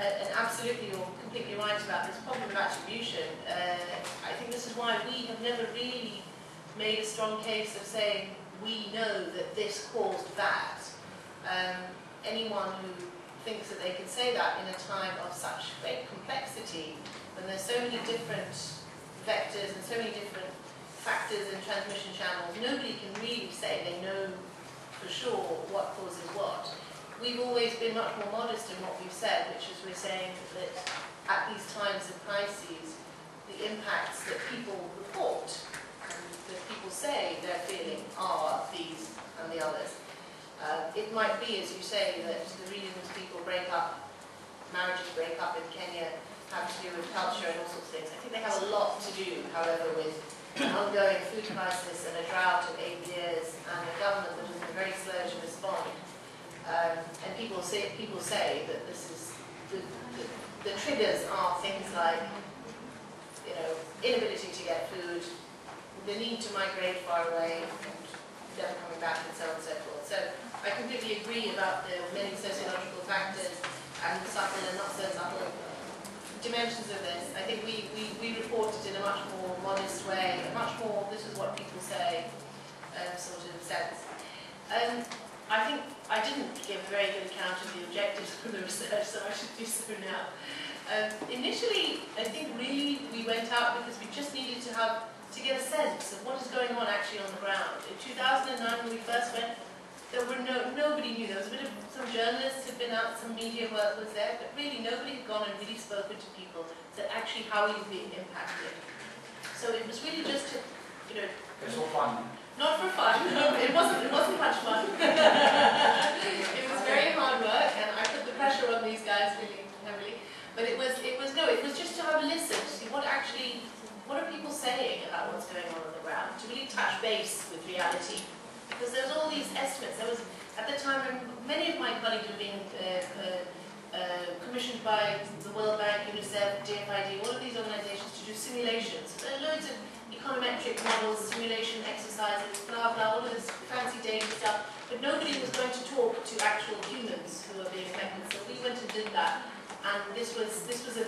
And absolutely, you're completely right about this problem of attribution. I think this is why we have never really made a strong case of saying we know that this caused that. Anyone who thinks that they can say that in a time of such great complexity, when there's so many different vectors and so many different factors and transmission channels, nobody can really say they know for sure what causes what. We've always been much more modest in what we've said, which is we're saying that at these times of crises, the impacts that people report and that people say they're feeling are these and the others. It might be, as you say, that the reasons people break up, marriages break up in Kenya, have to do with culture and all sorts of things. I think they have a lot to do, however, with an ongoing food crisis and a drought of 8 years and a government that has been very slow to respond. And people say that this is the triggers are things like, you know, inability to get food, the need to migrate far away, and never coming back, and so on and so forth. So I completely agree about the many sociological factors and the subtle and not so subtle dimensions of this. I think we report it in a much more modest way, a much more this is what people say sort of sense. I think I didn't give a very good account of the objectives of the research, so I should do so now. Initially, I think really we went out because we just needed to get a sense of what is going on actually on the ground. In 2009, when we first went, there were nobody knew. There was a bit of, some journalists had been out, some media work was there, but really nobody had gone and really spoken to people that actually how are you being impacted. So it was really just, you know, it's all fun. Not for fun. It wasn't much fun. It was very hard work, and I put the pressure on these guys really heavily. But it was just to have a listen, to see what are people saying about what's going on the ground, to really touch base with reality. Because there's all these estimates. There was at the time many of my colleagues were being commissioned by the World Bank, UNICEF, DFID, all of these organisations to do simulations. There are loads of econometric models, simulation exercises, blah blah, all of this fancy data stuff, but nobody was going to talk to actual humans who are being affected. So we went and did that, and this was a you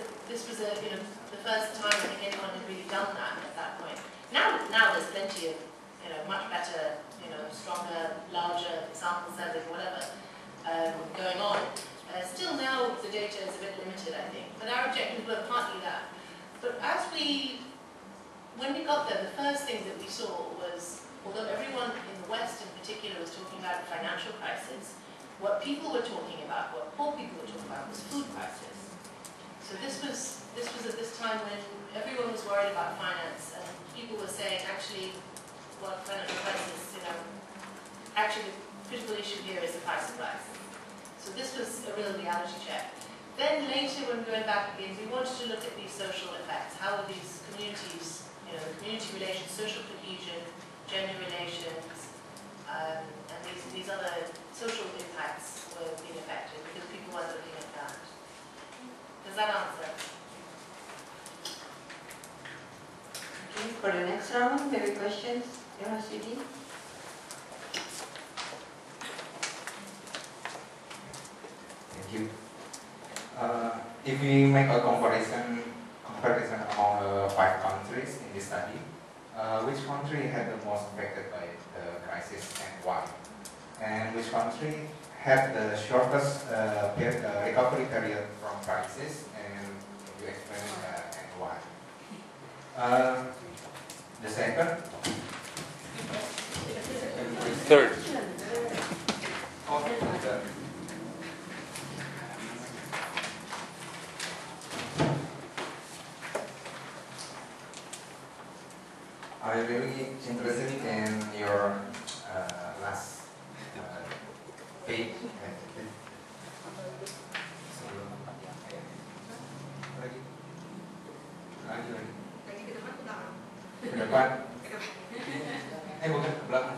know, the first time I think anyone had really done that at that point. Now there's plenty of, you know, much better, you know, stronger, larger sample sizes, whatever going on. Still now the data is a bit limited, I think, but our objectives were partly that. But when we got there, the first thing that we saw was, although everyone in the West in particular was talking about a financial crisis, what people were talking about, what poor people were talking about, was food crisis. So this was at this time when everyone was worried about finance, and people were saying, actually, what financial crisis, you know, actually the critical issue here is the price of rice. So this was a real reality check. Then later, when we went back again, we wanted to look at these social effects. How are these communities? You know, community relations, social cohesion, gender relations, and these other social impacts were being affected because people weren't looking at that. Does that answer? Okay, for the next round, there are questions. University. Thank you. If we make a comparison among 5 countries in this study, which country had the most affected by the crisis and why? And which country had the shortest recovery period from crisis, and can you explain and why? The second? Third. I'm really interested in your last page. Ke depan. Bukan ke belakang.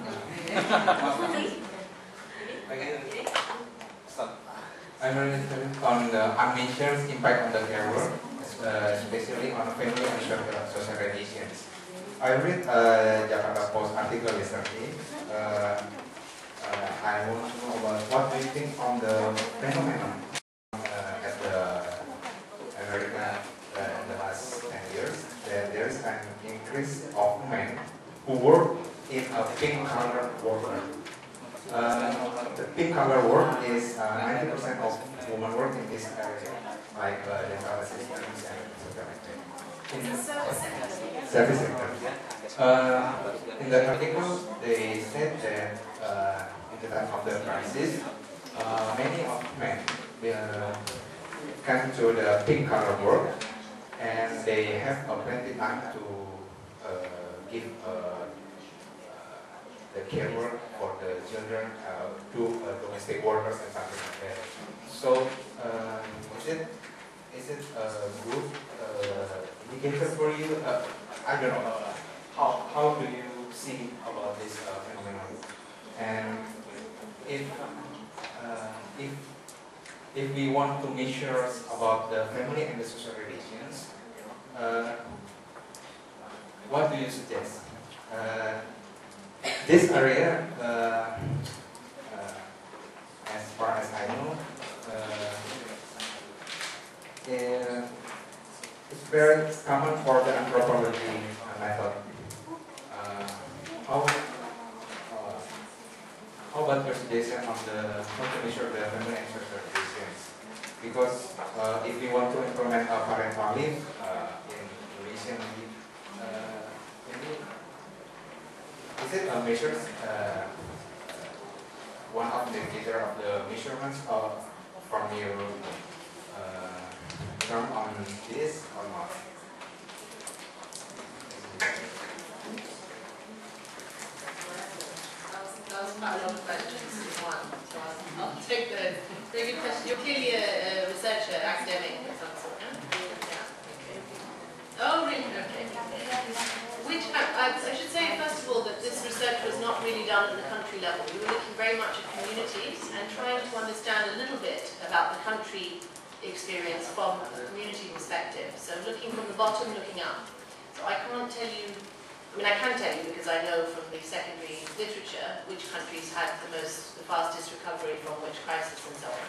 I'm really interested on the unmeasured impact on the care work, especially on family and social relations. I read Jakarta Post article recently. I want to know about what do you think on the phenomenon at the America in the last 10 years that there is an increase of men who work in a pink-collar worker. The pink-collar work is 90% of women work in this area, like dental assistants and service sector. In the article, they said that in the time of the crisis, many of men come to the pink-collar work, and they have plenty of time to give the care work for the children to domestic workers and something like that. So, is it a good indicator for you? I don't know. How do you see about this phenomenon? And if we want to measure about the family and the social relations, what do you suggest? This area, as far as I know, it's very common for the anthropology method. How about your suggestion on how to measure the family and social relations? Because if we want to implement a parental leave in relation with is it a measure, one of the indicator of the measurements from your term on this or not? Those are quite a lot of questions in one, so I'll take the very good question. You're clearly a researcher, academic of some sort, no? Yeah. Oh, really? Okay. Which I should say, first of all, that this research was not really done at the country level. We were looking very much at communities and trying to understand a little bit about the country experience from a community perspective. So looking from the bottom, looking up. So I can't tell you, I mean, I can tell you because I know from the secondary literature which countries had the fastest recovery from which crisis and so on.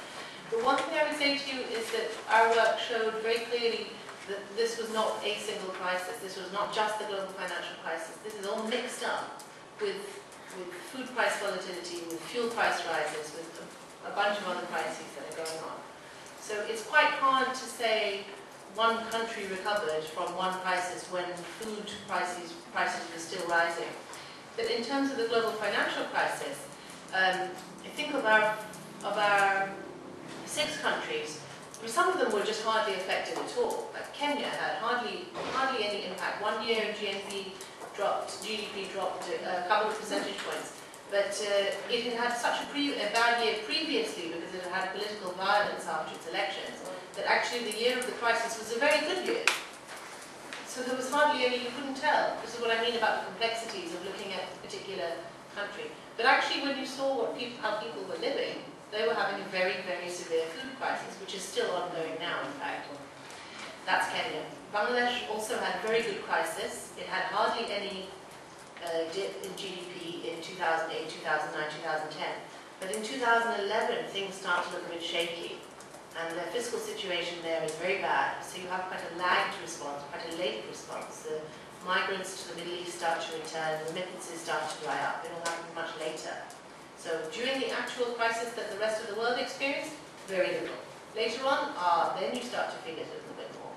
But one thing I would say to you is that our work showed very clearly that this was not a single crisis. This was not just the global financial crisis. This is all mixed up with food price volatility, with fuel price rises, with a bunch of other crises that are going on. So it's quite hard to say one country recovered from one crisis when food prices were still rising. But in terms of the global financial crisis, I think of our 6 countries, some of them were just hardly affected at all. Like Kenya had hardly any impact. 1 year GDP dropped a couple of percentage points, but it had had such a bad year previously because it had political violence after its elections that actually the year of the crisis was a very good year. So there was hardly any, you couldn't tell. This is what I mean about the complexities of looking at a particular country. But actually when you saw how people were living, they were having a very, very severe food crisis, which is still ongoing now, in fact. That's Kenya. Bangladesh also had a very good crisis. It had hardly any dip in GDP in 2008, 2009, 2010. But in 2011, things start to look a bit shaky. And the fiscal situation there is very bad. So you have quite a lagged response, quite a late response. The migrants to the Middle East start to return, the remittances start to dry up. It all happens much later. So during the actual crisis that the rest of the world experienced, very little. Later on, then you start to figure it a little bit more.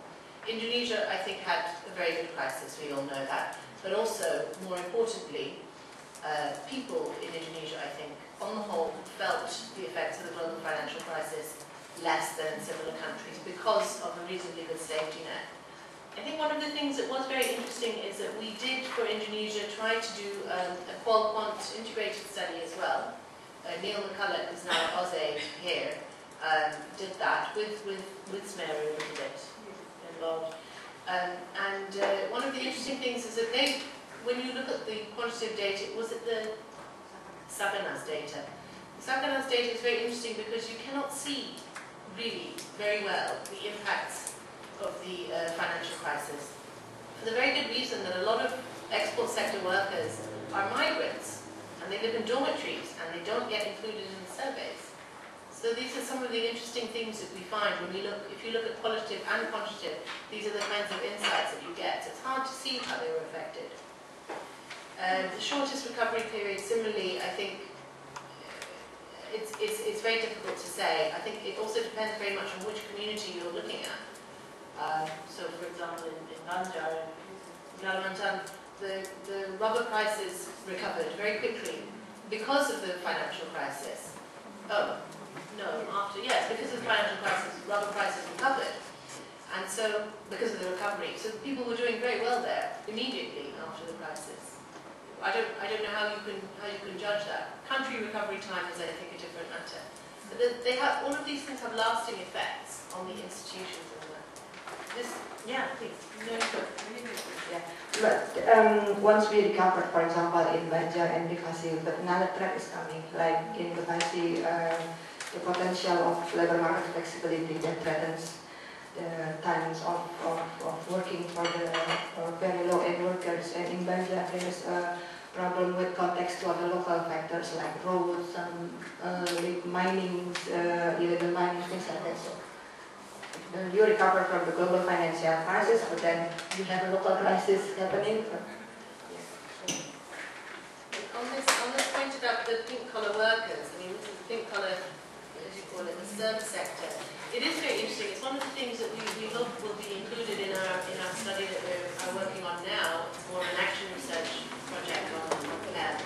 Indonesia, I think, had a very good crisis, we all know that. But also, more importantly, people in Indonesia, I think, on the whole, felt the effects of the global financial crisis less than similar countries because of a reasonably good safety net. I think one of the things that was very interesting is that we did, for Indonesia, try to do a qual-quant integrated study as well. Neil McCulloch, who's now at Haaset here, did that with Smeru a little bit involved. And one of the interesting things is that they, when you look at the quantitative data, was it the Susenas data? The Susenas data is very interesting because you cannot see really very well the impacts of the financial crisis, for the very good reason that a lot of experts sector workers are migrants, and they live in dormitories, and they don't get included in the surveys. So these are some of the interesting things that we find when we look, if you look at qualitative and quantitative, these are the kinds of insights that you get. So it's hard to see how they were affected. The shortest recovery period, similarly, I think it's very difficult to say. I think it also depends very much on which community you're looking at. So for example, in Lantan, the rubber prices recovered very quickly because of the financial crisis. Oh, no, after, yes, because of the financial crisis, rubber prices recovered. And so, because of the recovery. So people were doing very well there immediately after the crisis. I don't know how you can judge that. Country recovery time is, I think, a different matter. But they have, all of these things have lasting effects on the institutions and that. This, yeah, please. No, sure. Yeah. But once we recovered, for example, in Banjar and Bekasi, but another threat is coming. Like in Bekasi, the potential of labor market flexibility that threatens the times of working for the very low-end workers. And in Banjar, there is a problem with contextual and local factors like roads, mining, illegal mining, things like that. So you recover from the global financial crisis, but then you have a local crisis happening. On this point about the pink-collar workers, I mean, this is the pink-collar, as you call it, the service sector. It is very interesting. It's one of the things that we hope will be included in our study that we are working on now. It's more an action research project on that.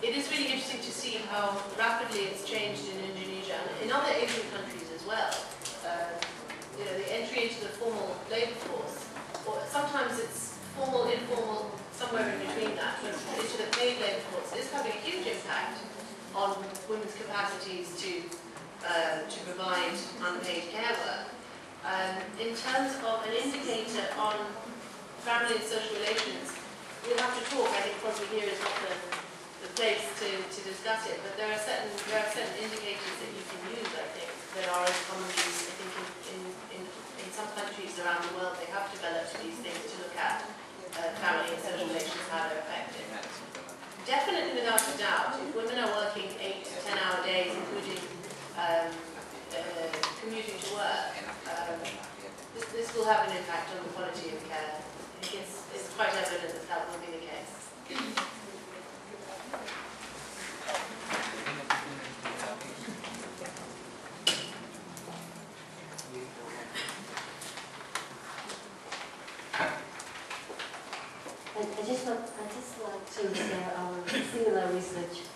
It is really interesting to see how rapidly it's changed in Indonesia and in other Asian countries as well. You know, the entry into the formal labor force, or sometimes it's formal, informal, somewhere in between that, but into the paid labor force is having a huge impact on women's capacities to provide unpaid care work. In terms of an indicator on family and social relations, we'll have to talk. I think probably here is not the place to discuss it, but there are certain indicators that you can use, I think, that are in common use. I think in some countries around the world they have developed these things to look at family and social relations, how they're affected. Definitely, without a doubt, if women are working 8 to 10 hour days, including commuting to work, this will have an impact on the quality of care. I think it's quite evident that that will be the case. I just like to share our similar research.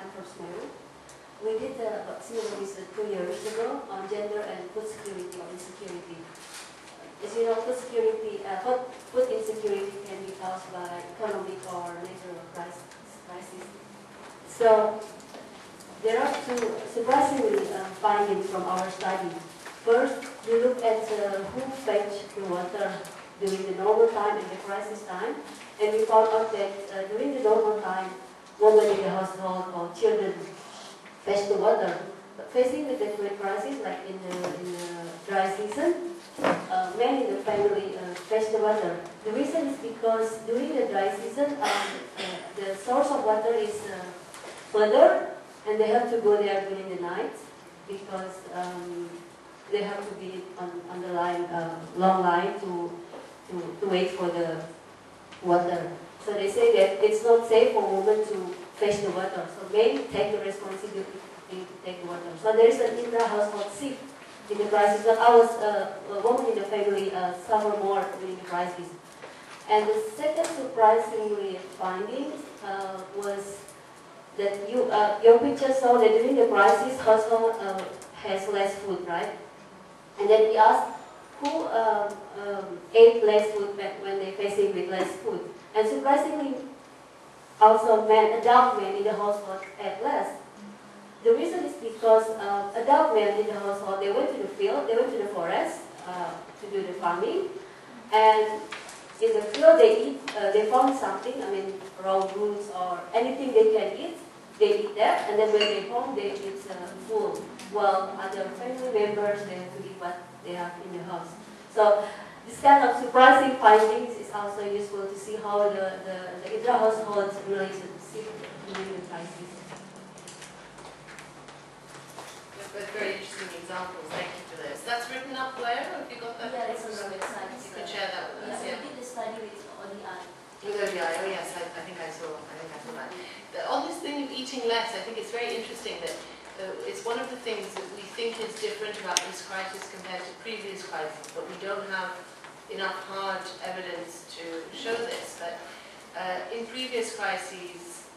I'm from Smeru. We did similar research 2 years ago on gender and food security or insecurity. As you know, food insecurity can be caused by economic or natural crisis. So there are two surprisingly findings from our study. First, we looked at who fetched the water during the normal time and the crisis time, and we found out that during the normal time, women in the household or children fetch the water. But facing with the food crisis, like in the dry season, men in the family fetch the water. The reason is because during the dry season, the source of water is further, and they have to go there during the night because they have to be on the line, long line to wait for the water. So they say that it's not safe for women to fetch the water. So men take the responsibility to take the water. So there is an intra-household shift in the crisis. But a woman in the family suffer more during the crisis. And the second surprisingly finding was that your picture showed that during the crisis, household has less food, right? And then we asked, who ate less food when they facing with less food. And surprisingly, also men, adult men in the household ate less. The reason is because adult men in the household, they went to the field, they went to the forest to do the farming. And in the field they found something, I mean, raw roots or anything they can eat, they eat that. And then when they home, they eat full. While other family members, they have to eat what they have in the house. So this kind of surprising findings is it's also useful to see how the intra-household relationship during the crisis. That's both very interesting examples. Thank you for those. That's written up where? Have you got that? Yeah, it's on the website. You can share that with us. Yeah, we did the study with ODI. With ODI, oh yes, I think I saw. I think I saw that. On this thing of eating less, I think it's very interesting that it's one of the things that we think is different about this crisis compared to previous crises, but we don't have enough hard evidence to show this. But in previous crises,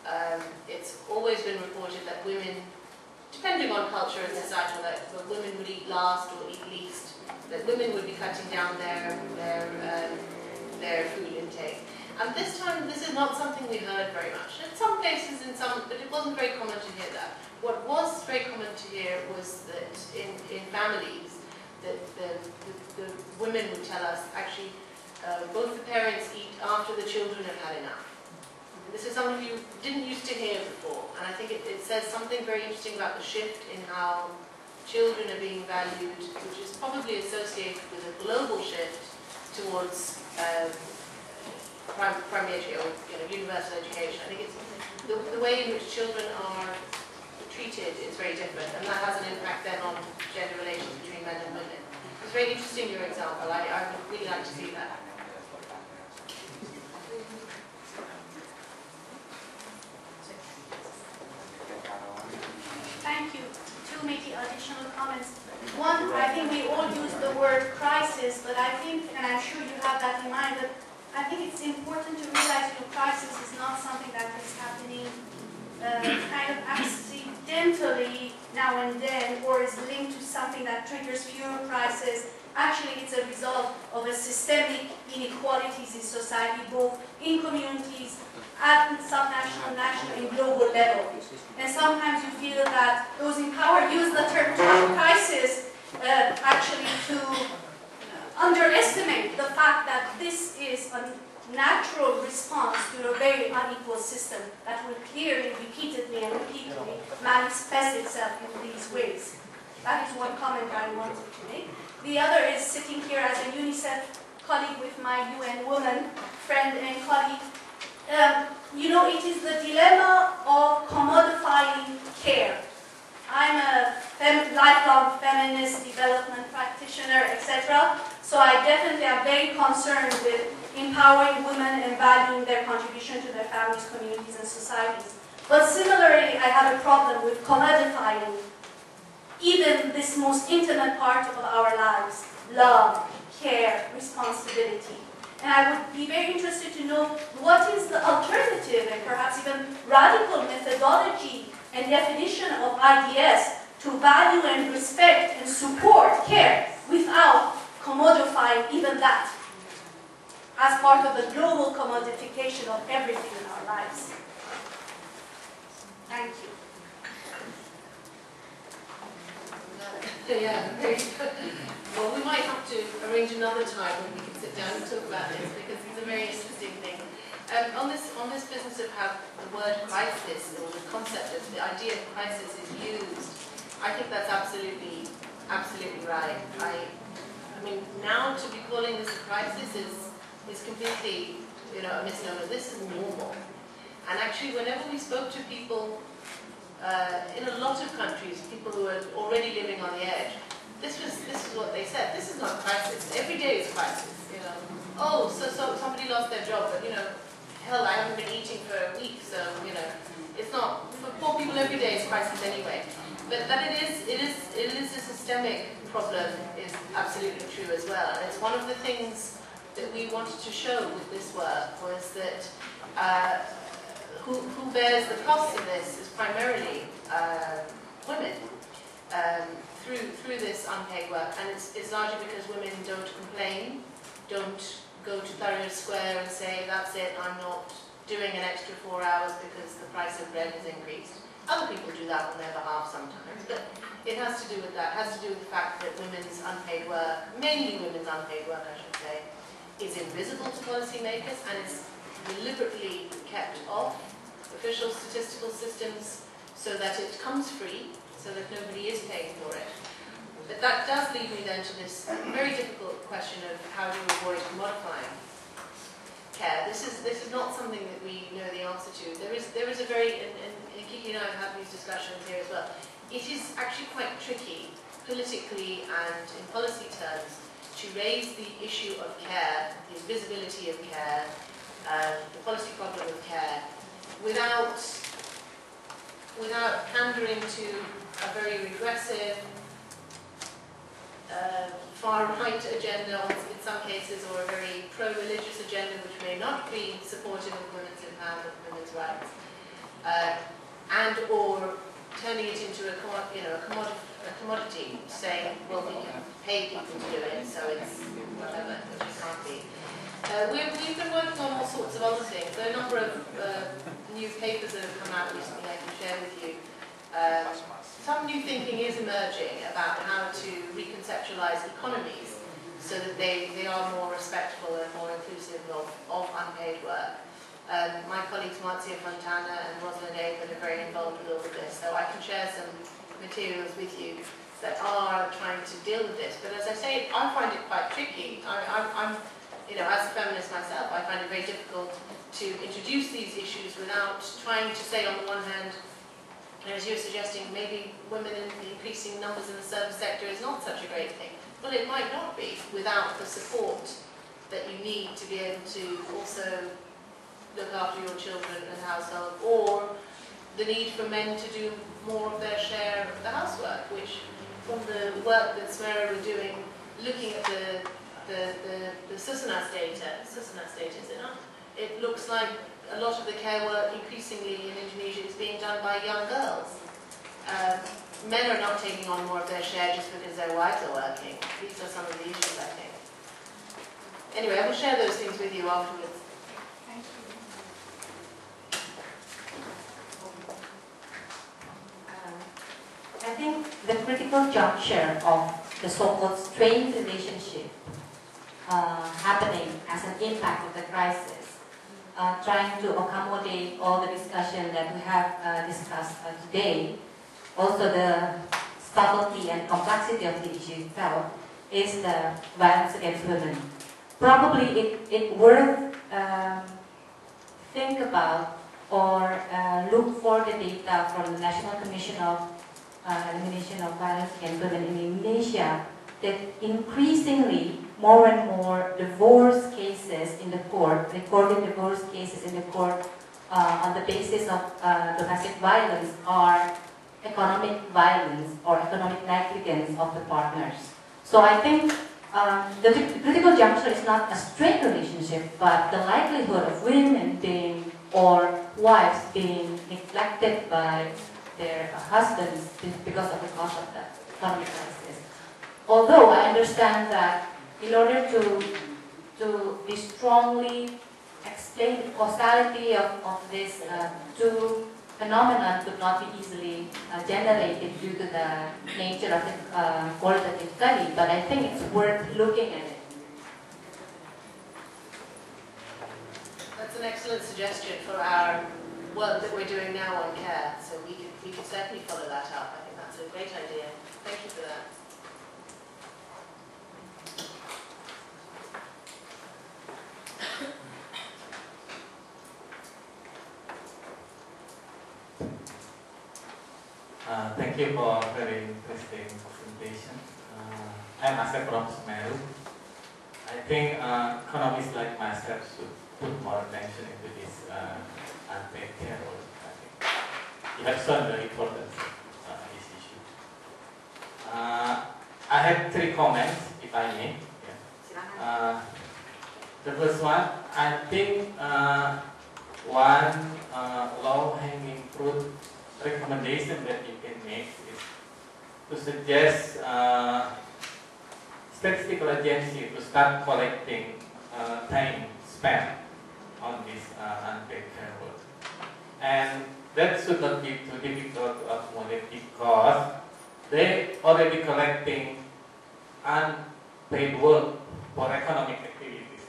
it's always been reported that women, depending on culture and societal, that women would eat last or eat least, that women would be cutting down their food intake. And this time, this is not something we heard very much. In some places, in some, but it wasn't very common to hear that. What was very common to hear was that in families, that the women would tell us, actually, both the parents eat after the children have had enough. And this is something you didn't used to hear before. And I think it says something very interesting about the shift in how children are being valued, which is probably associated with a global shift towards primary or universal education. I think it's the way in which children are treated is very different, and that has an impact then on gender relations between men and women. It's very interesting, your example. I would really like to see that. Thank you. Two maybe additional comments. One, I think we all use the word crisis, but I think, and I'm sure you have that in mind, that I think it's important to realize that crisis is not something that is happening kind of accidentally now and then, or is linked to something that triggers fewer crises. Actually, it's a result of a systemic inequalities in society, both in communities, at subnational, national, and global level. And sometimes you feel that those in power use the term crisis actually to underestimate the fact that this is a natural response to a very unequal system that will clearly, repeatedly and repeatedly manifest itself in these ways. That is one comment I wanted to make. The other is sitting here as a UNICEF colleague with my UN woman friend and colleague. It is the dilemma of commodifying care. I'm a lifelong feminist, development practitioner, etc. So I definitely am very concerned with empowering women and valuing their contribution to their families, communities, and societies. But similarly, I have a problem with commodifying even this most intimate part of our lives: love, care, responsibility. And I would be very interested to know what is the alternative and perhaps even radical methodology and definition of IDS to value and respect and support care without commodifying even that as part of the global commodification of everything in our lives. Thank you. Yeah, well, we might have to arrange another time when we can sit down and talk about this, because it's a very interesting thing. On this business of how the word crisis or the concept of the idea of crisis is used, I think that's absolutely right. I mean, now to be calling this a crisis is completely a misnomer. This is normal. And actually, whenever we spoke to people in a lot of countries, people who are already living on the edge, this was what they said. This is not a crisis. Every day is crisis. Oh, so somebody lost their job, but hell, I haven't been eating for a week, so, it's not, for poor people every day is crisis anyway. But that it is a systemic problem is absolutely true as well. And it's one of the things that we wanted to show with this work was that who bears the cost of this is primarily women through this unpaid work. And it's largely because women don't complain, don't go to Tahrir Square and say, that's it, I'm not doing an extra 4 hours because the price of bread has increased. Other people do that on their behalf sometimes, but it has to do with that. It has to do with the fact that women's unpaid work, mainly women's unpaid work, I should say, is invisible to policymakers and is deliberately kept off official statistical systems so that it comes free, so that nobody is paying for it. But that does lead me then to this very difficult question of how do you avoid commodifying care. This is not something that we know the answer to. There is a very, and Kiki and I have had these discussions here as well. It is actually quite tricky politically and in policy terms to raise the issue of care, the invisibility of care, the policy problem of care, without pandering to a very regressive, far-right agenda in some cases, or a very pro-religious agenda which may not be supportive of women's empowerment, women's rights, and or turning it into a commodity, saying, well, we can pay people to do it, so it's whatever, which it can't be. We've been working on all sorts of other things. There are a number of new papers that have come out recently I can share with you. Some new thinking is emerging about how to reconceptualize economies so that they are more respectful and more inclusive of unpaid work. My colleagues Marcia Fontana and Rosalind Abel are very involved with all of this, so I can share some materials with you that are trying to deal with this. But as I say, I find it quite tricky. I'm you know, as a feminist myself, I find it very difficult to introduce these issues without trying to say, on the one hand, as you're suggesting, maybe women in increasing numbers in the service sector is not such a great thing. Well, it might not be without the support that you need to be able to also look after your children and household, or the need for men to do more of their share of the housework, which from the work that Smeru were doing, looking at the Susenas data, is it not? It looks like a lot of the care work increasingly in Indonesia is being done by young girls. Men are not taking on more of their share just because their wives are working. These are some of the issues, I think. Anyway, I will share those things with you afterwards. Thank you. I think the critical juncture of the so-called strained relationship happening as an impact of the crisis, trying to accommodate all the discussion that we have discussed today, also the subtlety and complexity of the issue itself, is the violence against women. Probably it worth think about or look for the data from the National Commission of Elimination of Violence Against Women in Indonesia that increasingly more and more divorce cases in the court, recorded divorce cases in the court on the basis of domestic violence are economic violence or economic negligence of the partners. So I think the critical juncture is not a straight relationship, but the likelihood of women being, or wives being neglected by their husbands because of the cost of the economic crisis. Although I understand that in order to be strongly explain the causality of this two phenomena could not be easily generated due to the nature of the qualitative study, but I think it's worth looking at it. That's an excellent suggestion for our work that we're doing now on care, so we can certainly follow that up. I think that's a great idea. Thank you for that. Thank you for a very interesting presentation. I'm Haaset from Smeru. I think economists like myself should put more attention into this unpaid care role. I think you have shown the importance of this issue. I have three comments, if I may. Yeah. The first one, I think one low-hanging fruit recommendation that you can make is to suggest statistical agency to start collecting time spent on this unpaid care work. And that should not be too difficult to accommodate because they already collecting unpaid work for economic activities.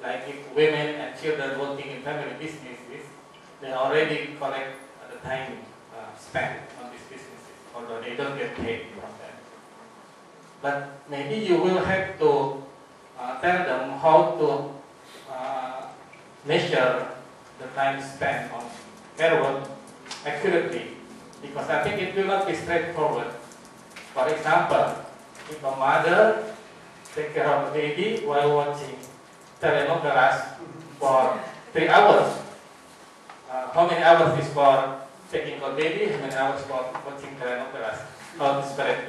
Like if women and children working in family businesses, they already collect the time spend on these businesses, although they don't get paid from that. But maybe you will have to tell them how to measure the time spent on marijuana accurately, because I think it will not be straightforward. For example, if a mother takes care of the baby while watching telenovelas for 3 hours, how many hours is for taking care of the baby, how many hours for watching telenovelas? How disparate.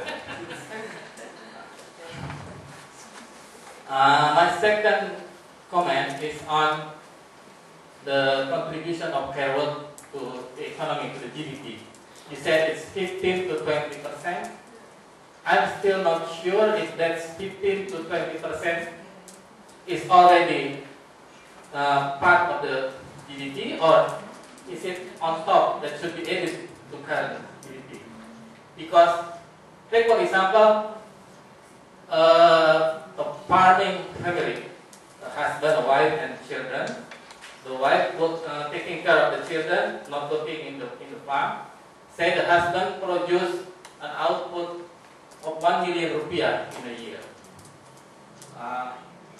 My second comment is on the contribution of care work to the economy, to the GDP. You said it's 15 to 20%. I'm still not sure if that's 15 to 20% is already part of the GDP, or is it on top that should be added to current GDP? Because, take for example, a farming family, a husband, a wife, and children. The wife was taking care of the children, not working in the farm. Say the husband produced an output of 1 million rupiah in a year.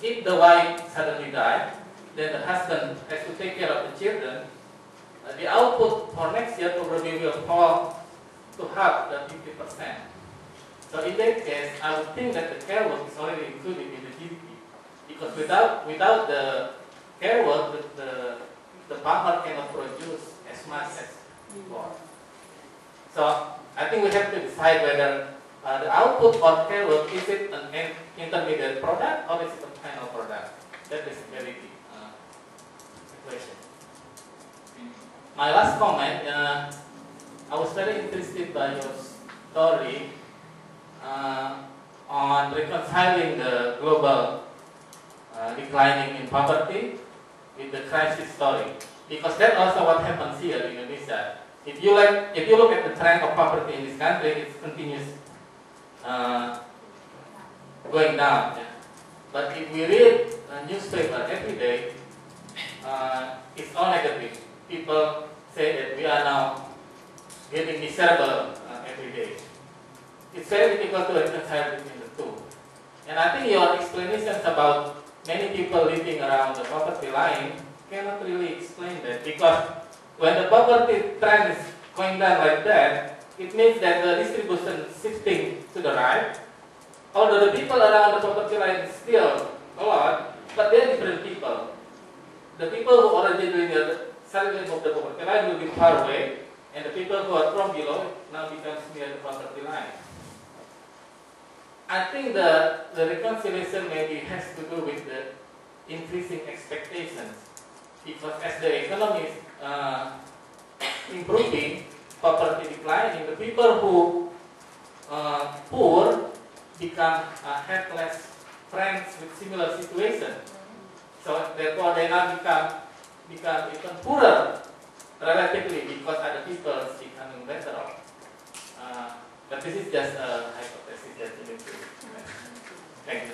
If the wife suddenly died, then the husband has to take care of the children. The output for next year probably will fall to half the 50%. So in that case, I would think that the care work is already included in the GDP, because without the care work, the farmer cannot produce as much as before. So I think we have to decide whether the output of care work, is it an intermediate product or is it a final product? That is a very big question. My last comment, I was very interested by your story on reconciling the global declining in poverty with the crisis story, because that also what happens here in Indonesia. If you look at the trend of poverty in this country, it continues going down. Yeah. But if we read a newspaper every day, it's all negative. People say that we are now getting miserable every day. It's very difficult to reconcile between the two. And I think your explanations about many people living around the poverty line cannot really explain that, because when the poverty trend is going down like that, it means that the distribution is shifting to the right. Although the people around the poverty line is still a lot, but they are different people. The people who are already doing the settlement of the poverty line will be far away, and the people who are from below now becomes near the poverty line. I think the reconciliation maybe has to do with the increasing expectations, because as the economy is improving, poverty declining, the people who are poor become helpless friends with similar situations. So therefore they now become even poorer relatively, because other people are becoming better off. But this is just a hypothesis that you need to make. Thank you.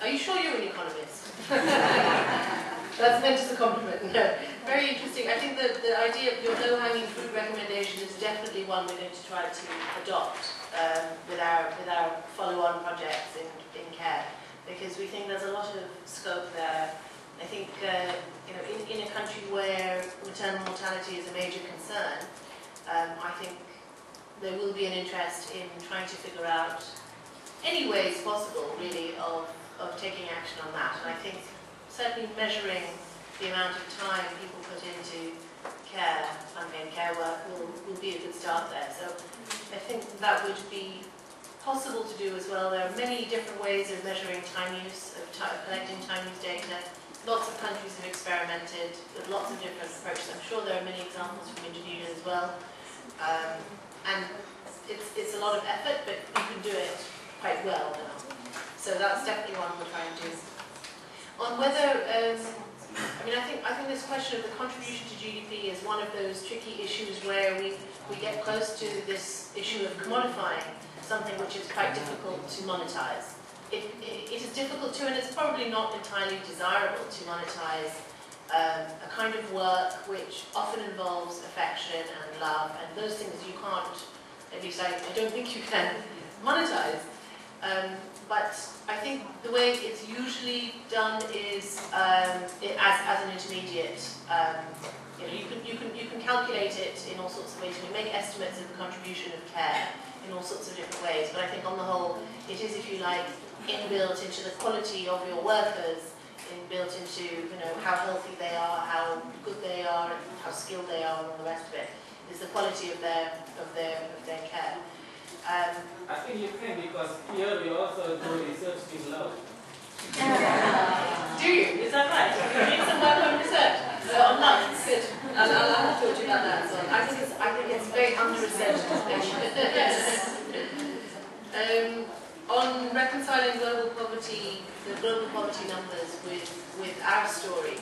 Are you sure you're an economist? That's meant as a compliment. No. Very interesting. I think that the idea of your low-hanging fruit recommendation is definitely one we're going to try to adopt with our follow-on projects in care, because we think there's a lot of scope there. I think in a country where maternal mortality is a major concern, I think there will be an interest in trying to figure out any ways possible, really, of taking action on that. And I think certainly measuring the amount of time people put into care funding and care work will be a good start there. So I think that would be possible to do as well. There are many different ways of measuring time use, of collecting time use data. Lots of countries have experimented with lots of different approaches. I'm sure there are many examples from Indonesia as well. And it's a lot of effort, but you can do it quite well now. So that's definitely one we're trying to do. On whether, I think this question of the contribution to GDP is one of those tricky issues where we get close to this issue of commodifying something which is quite difficult to monetize. It is difficult to, and it's probably not entirely desirable to monetize a kind of work which often involves affection and love, and those things you can't, at least I don't think you can monetize. but I think the way it's usually done is as an intermediate. You can calculate it in all sorts of ways. You can make estimates of the contribution of care in all sorts of different ways. But I think on the whole, it is, if you like, inbuilt into the quality of your workers, inbuilt into how healthy they are, how good they are, and how skilled they are, and all the rest of it. Is the quality of their care. I think you can, because here we also do research in love. Do you? Is that right? You need some work on research. So on love, it's good. I'll have to talk to you about that. So I think it's very under-researched. Yes. On reconciling the global poverty numbers with our story,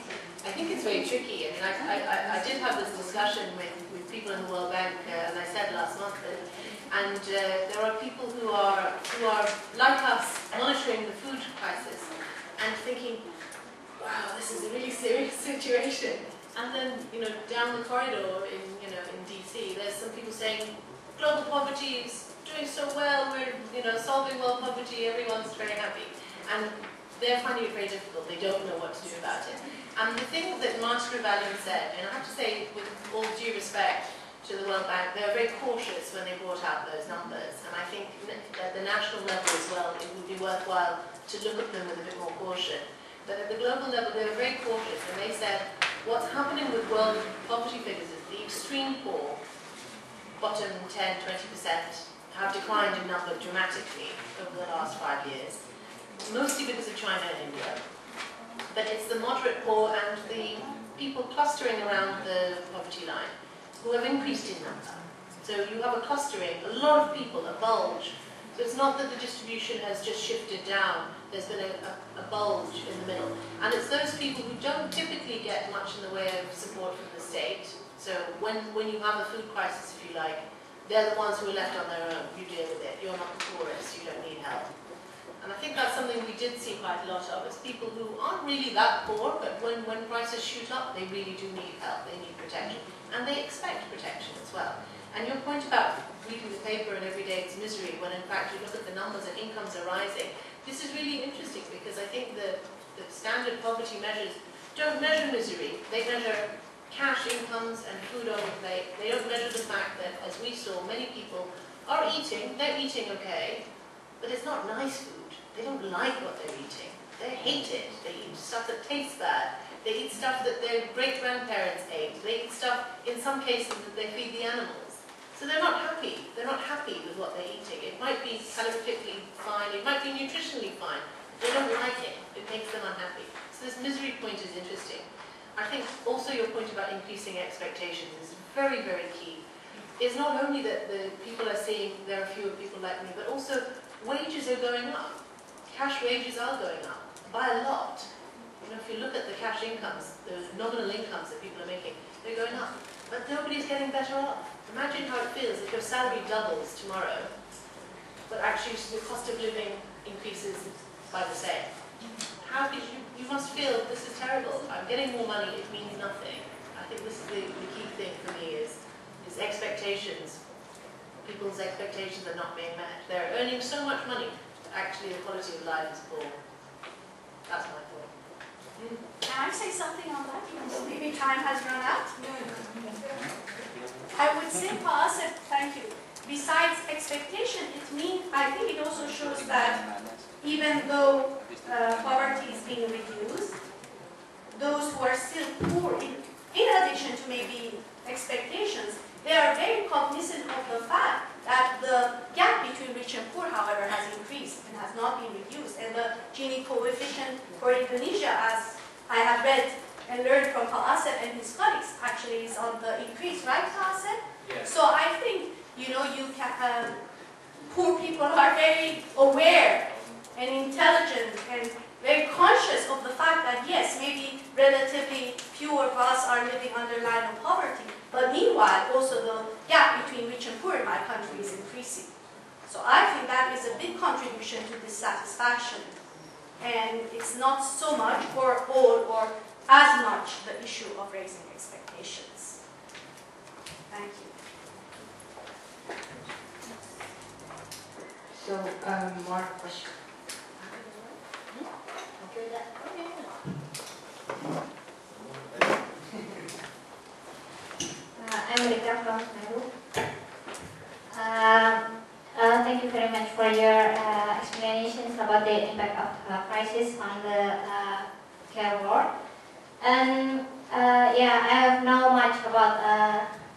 I think it's very tricky. I mean, I did have this discussion with people in the World Bank, as I said last month, and there are people who are like us, monitoring the food crisis and thinking, wow, this is a really serious situation. And then down the corridor in DC, there's some people saying global poverty is doing so well, we're solving world poverty, everyone's very happy. And they're finding it very difficult, they don't know what to do about it. And the thing that Martin Trevelyan said, and I have to say with all due respect to the World Bank, they were very cautious when they brought out those numbers. And I think at the national level as well, it would be worthwhile to look at them with a bit more caution. But at the global level, they were very cautious, and they said, what's happening with world poverty figures is the extreme poor, bottom 10, 20%, have declined in number dramatically over the last 5 years, mostly because of China and India. But it's the moderate poor and the people clustering around the poverty line who have increased in number. So you have a clustering, a lot of people, a bulge. So it's not that the distribution has just shifted down, there's been a bulge in the middle. And it's those people who don't typically get much in the way of support from the state. So when you have a food crisis, if you like, they're the ones who are left on their own. You deal with it. You're not the poorest. You don't need help. And I think that's something we did see quite a lot of, is people who aren't really that poor, but when prices shoot up, they really do need help. They need protection. And they expect protection as well. And your point about reading the paper and every day it's misery, when in fact you look at the numbers and incomes are rising, this is really interesting, because I think the standard poverty measures don't measure misery. They measure cash incomes and food on the plate. They don't measure the fact that, as we saw, many people are eating, they're eating okay, but it's not nice food. They don't like what they're eating. They hate it. They eat stuff that tastes bad. They eat stuff that their great-grandparents ate. They eat stuff, in some cases, that they feed the animals. So they're not happy. They're not happy with what they're eating. It might be calorically fine, it might be nutritionally fine. They don't like it. It makes them unhappy. So this misery point is interesting. I think also your point about increasing expectations is very, very key. It's not only that the people are seeing there are fewer people like me, but also wages are going up. Cash wages are going up by a lot. If you look at the cash incomes, the nominal incomes that people are making, they're going up. But nobody's getting better off. Imagine how it feels if your salary doubles tomorrow, but actually the cost of living increases by the same. How did you must feel this is terrible. I'm getting more money, it means nothing. I think this is the key thing for me is expectations. People's expectations are not being met. They're earning so much money that actually the quality of life is poor. That's my point. Can I say something on that? Because maybe time has run out. I would say for us, thank you. Besides expectation, it means, I think it also shows that even though poverty is being reduced, those who are still poor, in addition to maybe expectations, they are very cognizant of the fact that the gap between rich and poor, however, has increased and has not been reduced. And the Gini coefficient for Indonesia, as I have read and learned from Haaset and his colleagues, actually is on the increase, right, Haaset? Yes. So I think, you can, poor people are very aware and intelligent and very conscious of the fact that, yes, maybe relatively few of us are living under line of poverty, but meanwhile, also the gap between rich and poor in my country is increasing. So I think that is a big contribution to dissatisfaction. And it's not so much or all or as much the issue of raising expectations. Thank you. So, more questions. crisis on the care world. And yeah, I have no much about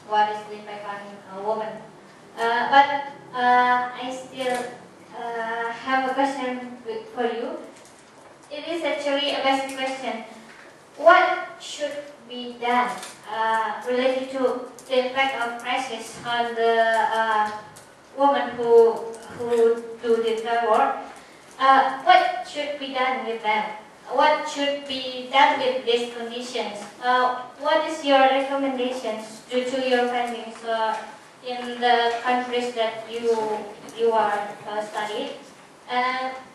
what is the impact on women. But I still have a question for you. It is actually a basic question. What should be done related to the impact of crisis on the women who do the care work? What should be done with them? What should be done with these conditions? What is your recommendations due to your findings in the countries that you are studying?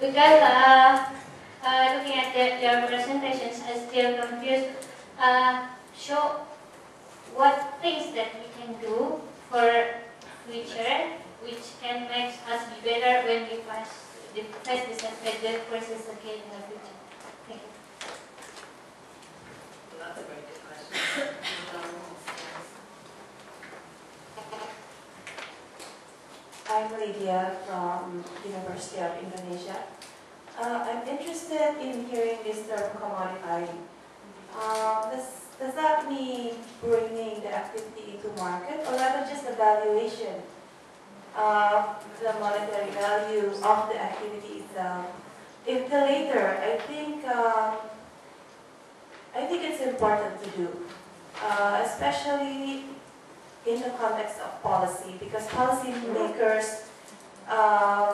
Because looking at your presentations, I'm still confused. Show what things that we can do for future, which can make us be better when we pass the crisis again in the future. Thank you. Well, that's a very good question. I'm Lydia from University of Indonesia. I'm interested in hearing this term commodifying. Does that mean bringing the activity to market, or rather just a valuation of the monetary value of the activity itself? If the latter, I think it's important to do, especially in the context of policy, because policymakers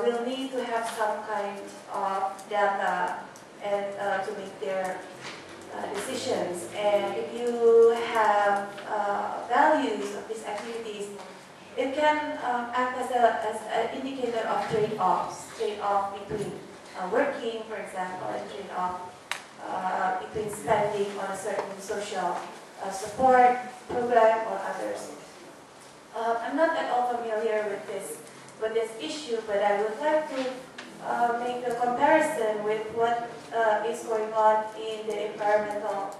will need to have some kind of data and to make their decisions. And if you have values of these activities, it can act as an indicator of trade-offs, trade-off between working, for example, and trade-off between spending on a certain social support program or others. I'm not at all familiar with this issue, but I would like to make a comparison with what is going on in the environmental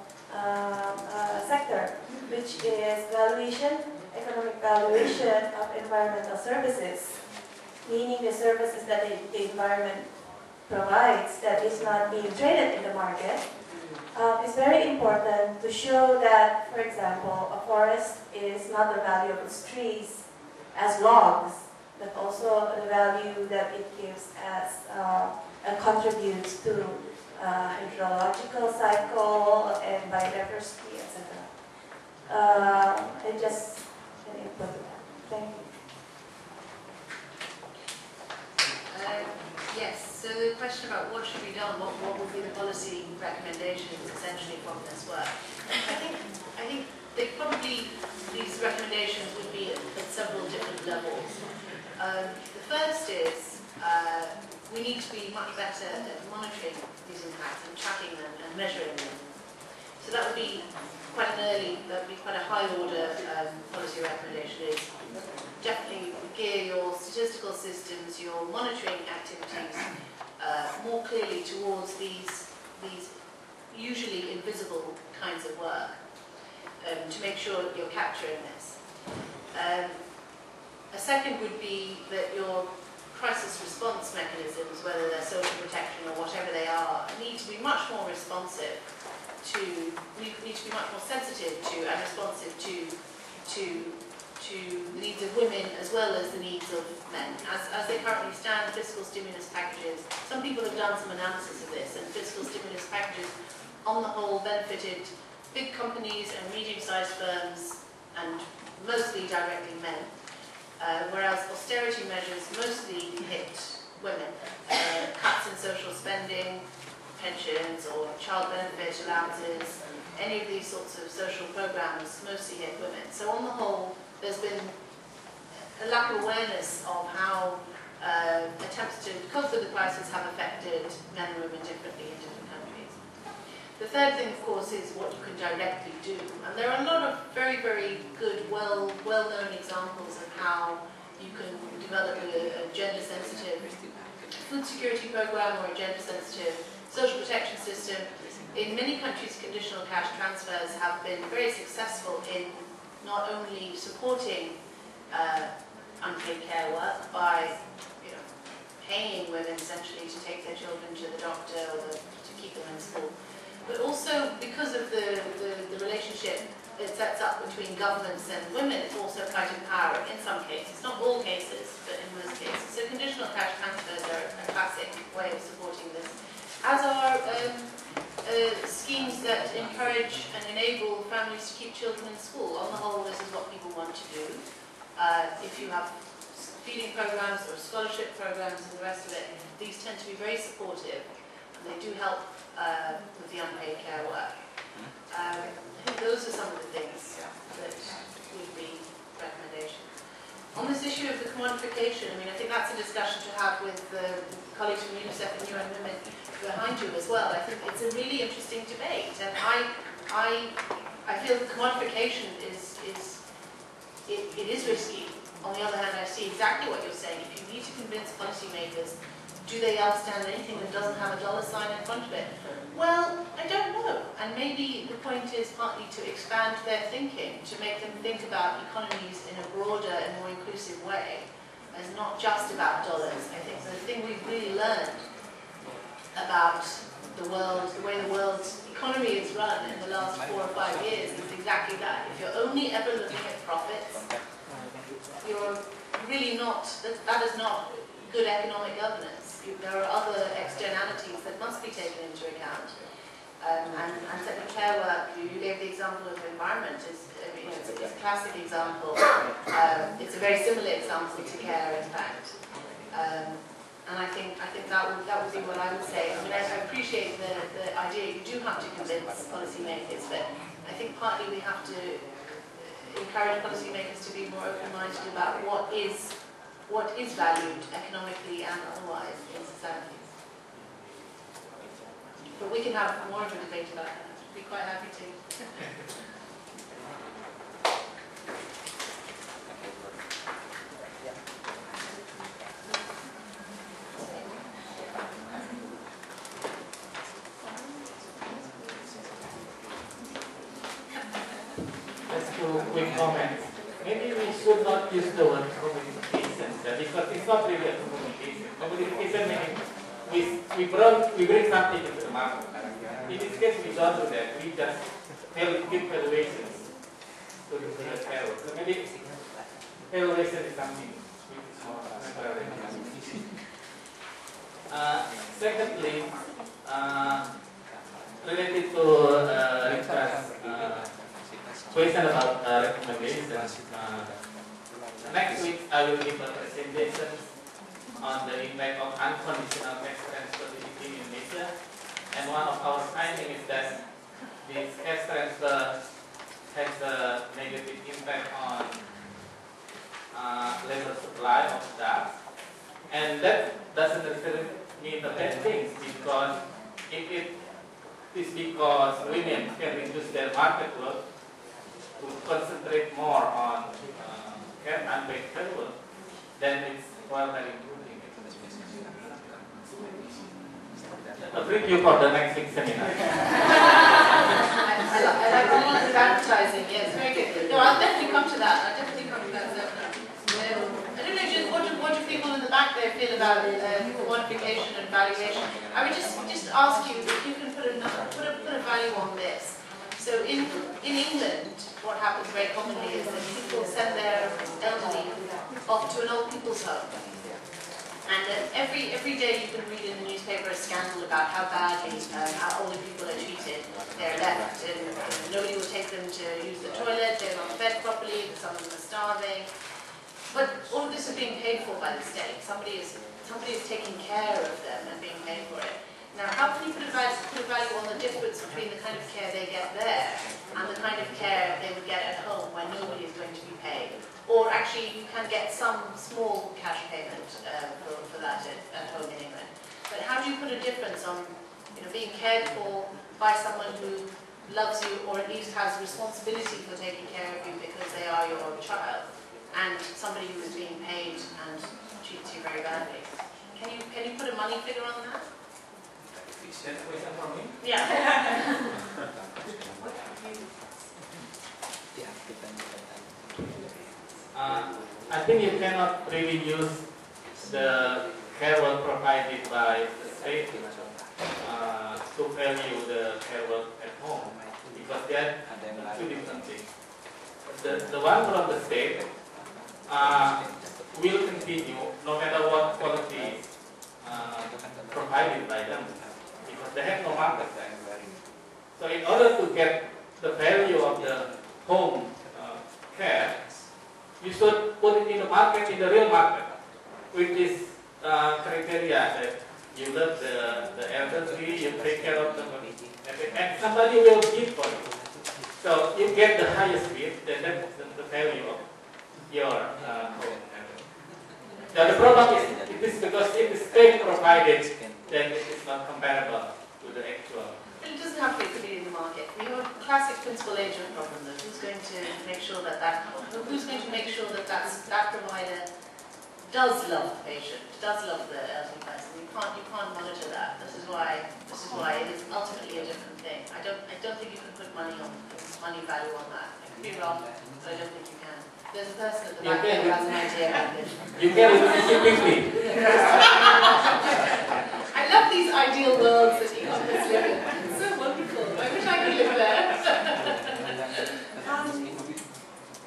sector, which is valuation, economic valuation of environmental services, meaning the services that the environment provides that is not being traded in the market. It's very important to show that, for example, a forest is not the value of its trees as logs, but also the value that it gives as and contributes to hydrological cycle and biodiversity, etc. And just an input to that. Thank you. Yes, so the question about what should be done, what would be the policy recommendations essentially from this work? I think they probably, these recommendations would be at several different levels. The first is we need to be much better at monitoring these impacts and tracking them and measuring them. So that would be quite an early, that would be quite a high order policy recommendation is definitely gear your statistical systems, your monitoring activities more clearly towards these usually invisible kinds of work to make sure that you're capturing this. A second would be that your crisis response mechanisms, whether they're social protection or whatever they are, need to be much more responsive to, need to be much more sensitive to and responsive to the needs of women as well as the needs of men. As they currently stand, fiscal stimulus packages, some people have done some analysis of this, and fiscal stimulus packages on the whole benefited big companies and medium-sized firms and mostly directly men, whereas austerity measures mostly hit women. Cuts in social spending, pensions or child benefit allowances, any of these sorts of social programs mostly hit women. So on the whole, there's been a lack of awareness of how attempts to cope with the crisis have affected men and women differently in different countries. The third thing, of course, is what you can directly do. And there are a lot of very, very good, well-known examples of how you can develop a gender-sensitive food security program or a gender-sensitive social protection system. In many countries, conditional cash transfers have been very successful in not only supporting unpaid care work by paying women essentially to take their children to the doctor or to keep them in school. But also because of the relationship it sets up between governments and women, it's also quite empowering in some cases, not all cases, but in most cases. So conditional cash transfers are a classic way of supporting this, as are schemes that encourage and enable families to keep children in school. On the whole, this is what people want to do. If you have feeding programs or scholarship programs and the rest of it, these tend to be very supportive, and they do help with the unpaid care work. I think those are some of the things that would be recommendations. On this issue of the commodification, I mean, I think that's a discussion to have with the colleagues from UNICEF and UN Women behind you as well. I think it's a really interesting debate, and I feel that commodification is risky. On the other hand, I see exactly what you're saying. If you need to convince policymakers, do they understand anything that doesn't have a dollar sign in front of it? Well, I don't know. And maybe the point is partly to expand their thinking, to make them think about economies in a broader and more inclusive way, as not just about dollars. I think the thing we've really learned about the world, the way the world's economy is run in the last 4 or 5 years is exactly that. If you're only ever looking at profits, you're really not, that is not good economic governance. There are other externalities that must be taken into account, and certainly care work. You gave the example of the environment. It's a classic example. It's a very similar example to care, in fact. And I think that would be what I would say. I mean, I appreciate the idea. You do have to convince policymakers, but I think partly we have to encourage policymakers to be more open-minded about what is valued economically and otherwise in society. But we can have more of a debate about that. I'd be quite happy to. Let's do quick comments. Maybe we should not use the word communication, because it's not really a communication. Communication meaning we bring something into the market. In this case, we don't do that. We just give valuations to the seller. So maybe valuation is something which is more necessary. Secondly, related to question about recommendations. Next week, I will give a presentation on the impact of unconditional cash transfer in Indonesia. And one of our findings is that this cash transfer has a negative impact on labor supply of staff. And that doesn't necessarily mean the bad things, because it is because women can reduce their market worth to concentrate more on unpaid care work, then it's rather improving. I'll bring you for the next week's seminar. I like all of this advertising, yes, very good. No, I'll definitely come to that seminar. I don't know, just what do people in the back there feel about quantification and valuation? I would just ask you if you can put a value on this. So in England, what happens very commonly is that people send their elderly off to an old people's home. And every day you can read in the newspaper a scandal about how badly how older people are treated. They're left, and nobody will take them to use the toilet, they're not fed properly, some of them are starving. But all of this is being paid for by the state. Somebody is taking care of them and being paid for it. Now, how can you put a value on the difference between the kind of care they get there and the kind of care they would get at home where nobody is going to be paid? Or actually, you can get some small cash payment for that at home in England. But how do you put a difference on being cared for by someone who loves you or at least has responsibility for taking care of you because they are your own child, and somebody who is being paid and treats you very badly? Can you put a money figure on that? That question for me? Yeah. I think you cannot really use the care provided by the state to value the care at home, because there are two different things. The one from the state will continue no matter what quality is provided by them, because they have no market there. So in order to get the value of the home care, you should put it in the market, in the real market, which is criteria that you love the elderly, you take care of them, and somebody will bid for you. So you get the highest bid, then that's the value of your home. Now the problem is, it is because if the state provided, then it is not comparable to the actual. It doesn't have to be in the market. Your classic principal agent problem, though, who's going to make sure that that provider does love the patient, does love the elderly person? You can't monitor that. This is why it is ultimately a different thing. I don't think you can put money value on that. I could be wrong, but I don't think you can. There's a person at the back who has an idea about this. You can quickly. I love these ideal worlds that you got this living. It's so wonderful. I wish I could live there.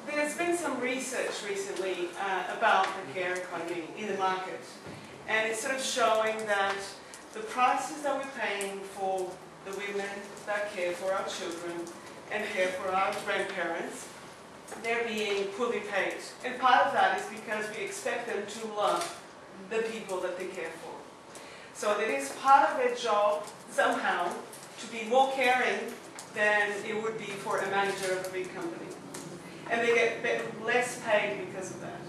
There's been some research recently about the care economy in the market, and it's sort of showing that the prices that we're paying for the women that care for our children and care for our grandparents, they're being poorly paid. And part of that is because we expect them to love the people that they care for. So it is part of their job somehow to be more caring than it would be for a manager of a big company. And they get less paid because of that.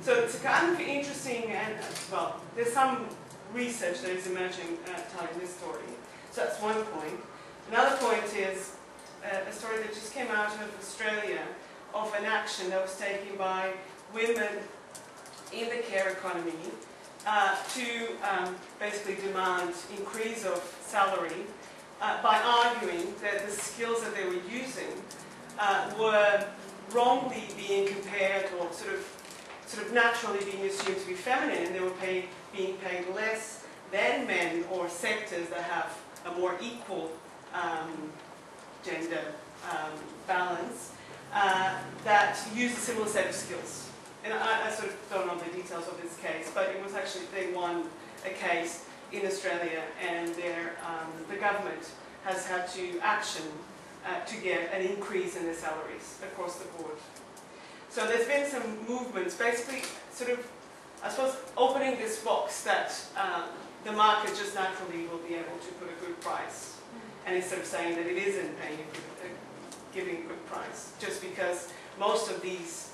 So it's kind of interesting, and well, there's some research that is emerging telling this story. So that's one point. Another point is a story that just came out of Australia of an action that was taken by women in the care economy to basically demand increase of salary by arguing that the skills that they were using were wrongly being compared or sort of naturally being assumed to be feminine, and they were being paid less than men or sectors that have a more equal gender balance that use a similar set of skills. And I sort of don't know the details of this case, but it was actually, they won a case in Australia, and the government has had to action to get an increase in their salaries across the board. So there's been some movements, basically sort of, I suppose, opening this box that the market just naturally will be able to put a good price, and instead of saying that it isn't paying giving a good price, just because most of these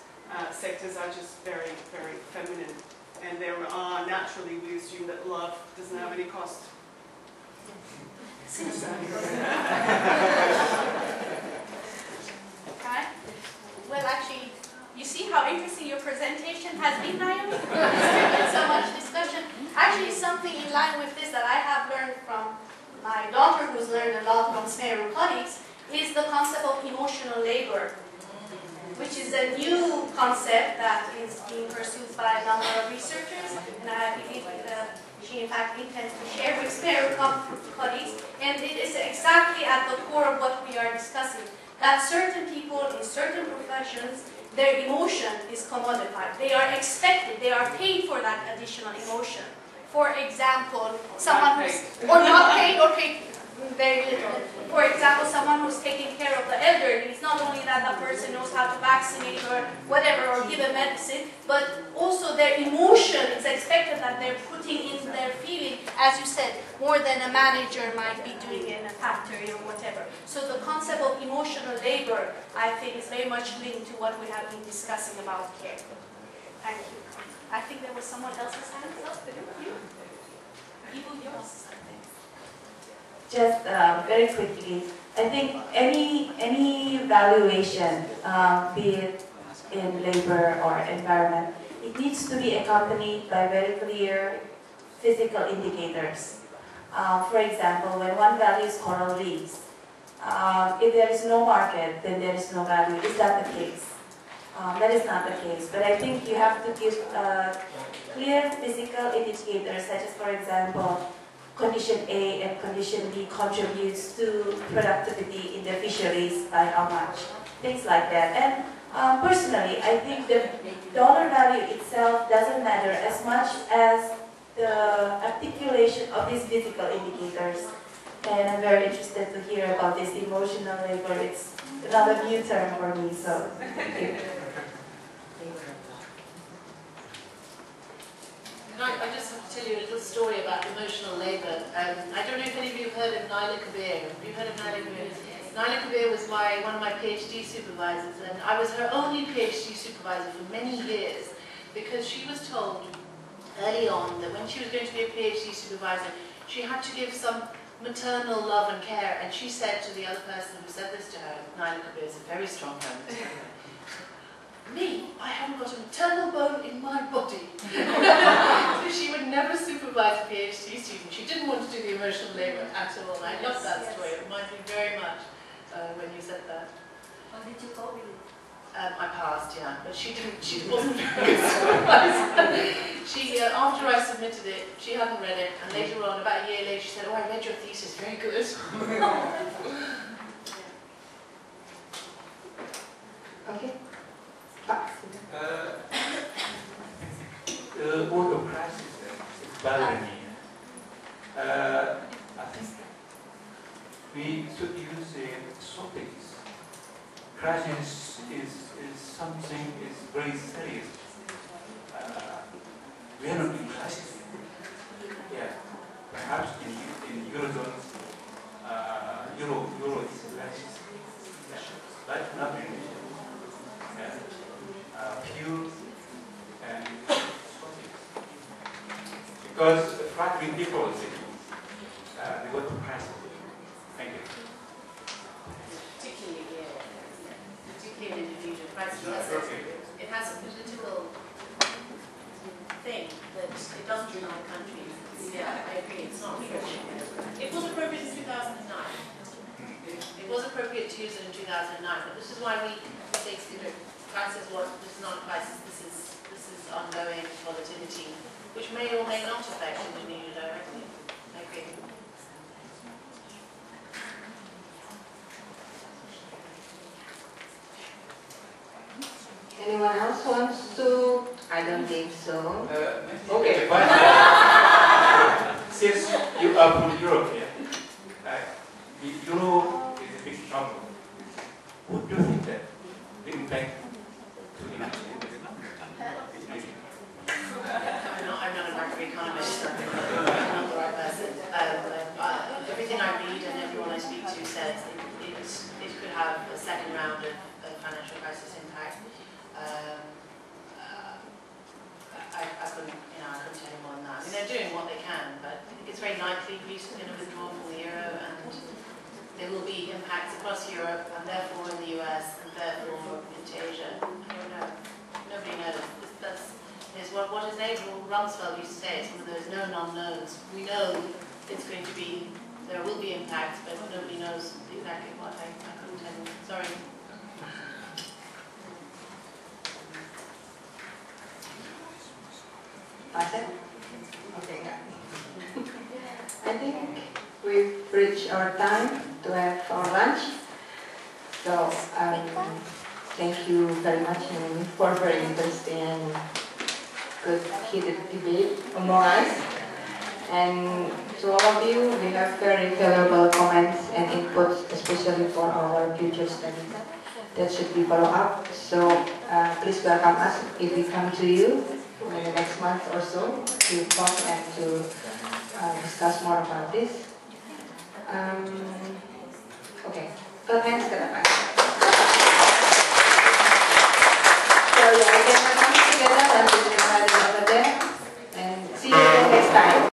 sectors are just very, very feminine, and there are naturally, we assume that love doesn't have any cost. Okay. Well, actually, you see how interesting your presentation has been, Naomi? There's been so much discussion. Actually, something in line with this that I have learned from my daughter, who's learned a lot from Smeru colleagues, is the concept of emotional labor, which is a new concept that is being pursued by a number of researchers, and I believe she in fact intends to share with Smeru colleagues, and it is exactly at the core of what we are discussing, that certain people in certain professions, their emotion is commodified. They are expected, they are paid for that additional emotion. For example, someone who's, or not paid, or paid very little. For example, someone who's taking care of the elderly, it's not only that the person knows how to vaccinate or whatever, or give a medicine, but also their emotion is expected that they're putting in their feeling, as you said, more than a manager might be doing in a factory or whatever. So the concept of emotional labor, I think, is very much linked to what we have been discussing about care. Thank you. I think there was someone else's hand up. Just very quickly, I think any valuation, be it in labor or environment, it needs to be accompanied by very clear physical indicators. For example, when one values coral reefs, if there is no market, then there is no value. Is that the case? That is not the case. But I think you have to give clear physical indicators, such as, for example, condition A and condition B contributes to productivity in the fisheries by how much, things like that. And personally, I think the dollar value itself doesn't matter as much as the articulation of these physical indicators. And I'm very interested to hear about this emotional labor. It's another new term for me, so thank you. I just have to tell you a little story about emotional labour. I don't know if any of you have heard of Naila Kabeer. Have you heard of Naila Kabeer? Yes. Naila Kabeer was one of my PhD supervisors, and I was her only PhD supervisor for many years, because she was told early on that when she was going to be a PhD supervisor, she had to give some maternal love and care, and she said to the other person who said this to her, Naila Kabeer is a very strong woman. Me, I haven't got a maternal bone in my body. So she would never supervise a PhD student. She didn't want to do the emotional labour at all. And I love that story. It reminds me very much when you said that. Well, did you go with it? I passed, yeah. But she didn't. She wasn't very supervised. She, after I submitted it, she hadn't read it. And later on, about a year later, she said, "Oh, I read your thesis. Very good." Okay. The world of crisis is bothering me. I think we should use topics. Crisis is something is very serious. We are not in crisis. Yeah, perhaps in Eurozone, Euro is crisis, yeah. But not in Asia. Yeah. Fuel and because frightening people is they go to crisis. Thank you. Particularly here, particularly in Indonesia, crisis it has a political thing that it doesn't do in other countries. Yeah, I agree. It's not appropriate. It was appropriate in 2009. It was appropriate to use it in 2009, but this is why we say crisis was, this is not a crisis, this is ongoing volatility, which may or may not affect Indonesia directly. I agree. Anyone else wants to? I don't think so. Okay, but since you are from Europe, yeah, the euro is a big problem. What do you think that the impact? I'm not a macroeconomist, so I'm not the right person. Everything I read and everyone I speak to says it could have a second round of financial crisis impact. I couldn't tell you more than that. I mean, they're doing what they can, but it's very likely Greece is going to withdraw from the euro, and there will be impacts across Europe, and therefore in the US, and therefore into Asia. I don't know. Nobody knows. That's what is Abraham Rumsfeld used to say. It's one of those known unknowns. We know it's going to be, there will be impacts, but nobody knows exactly what. I couldn't tell you. Sorry. Haaset? Okay, I think we've reached our time to have our lunch. So, thank you very much for very interesting, good heated debate among us. And to all of you, we have very valuable comments and inputs, especially for our future studies that should be followed up. So please welcome us if we come to you in the next month or so to talk and to discuss more about this. Okay. Comments, so, yeah,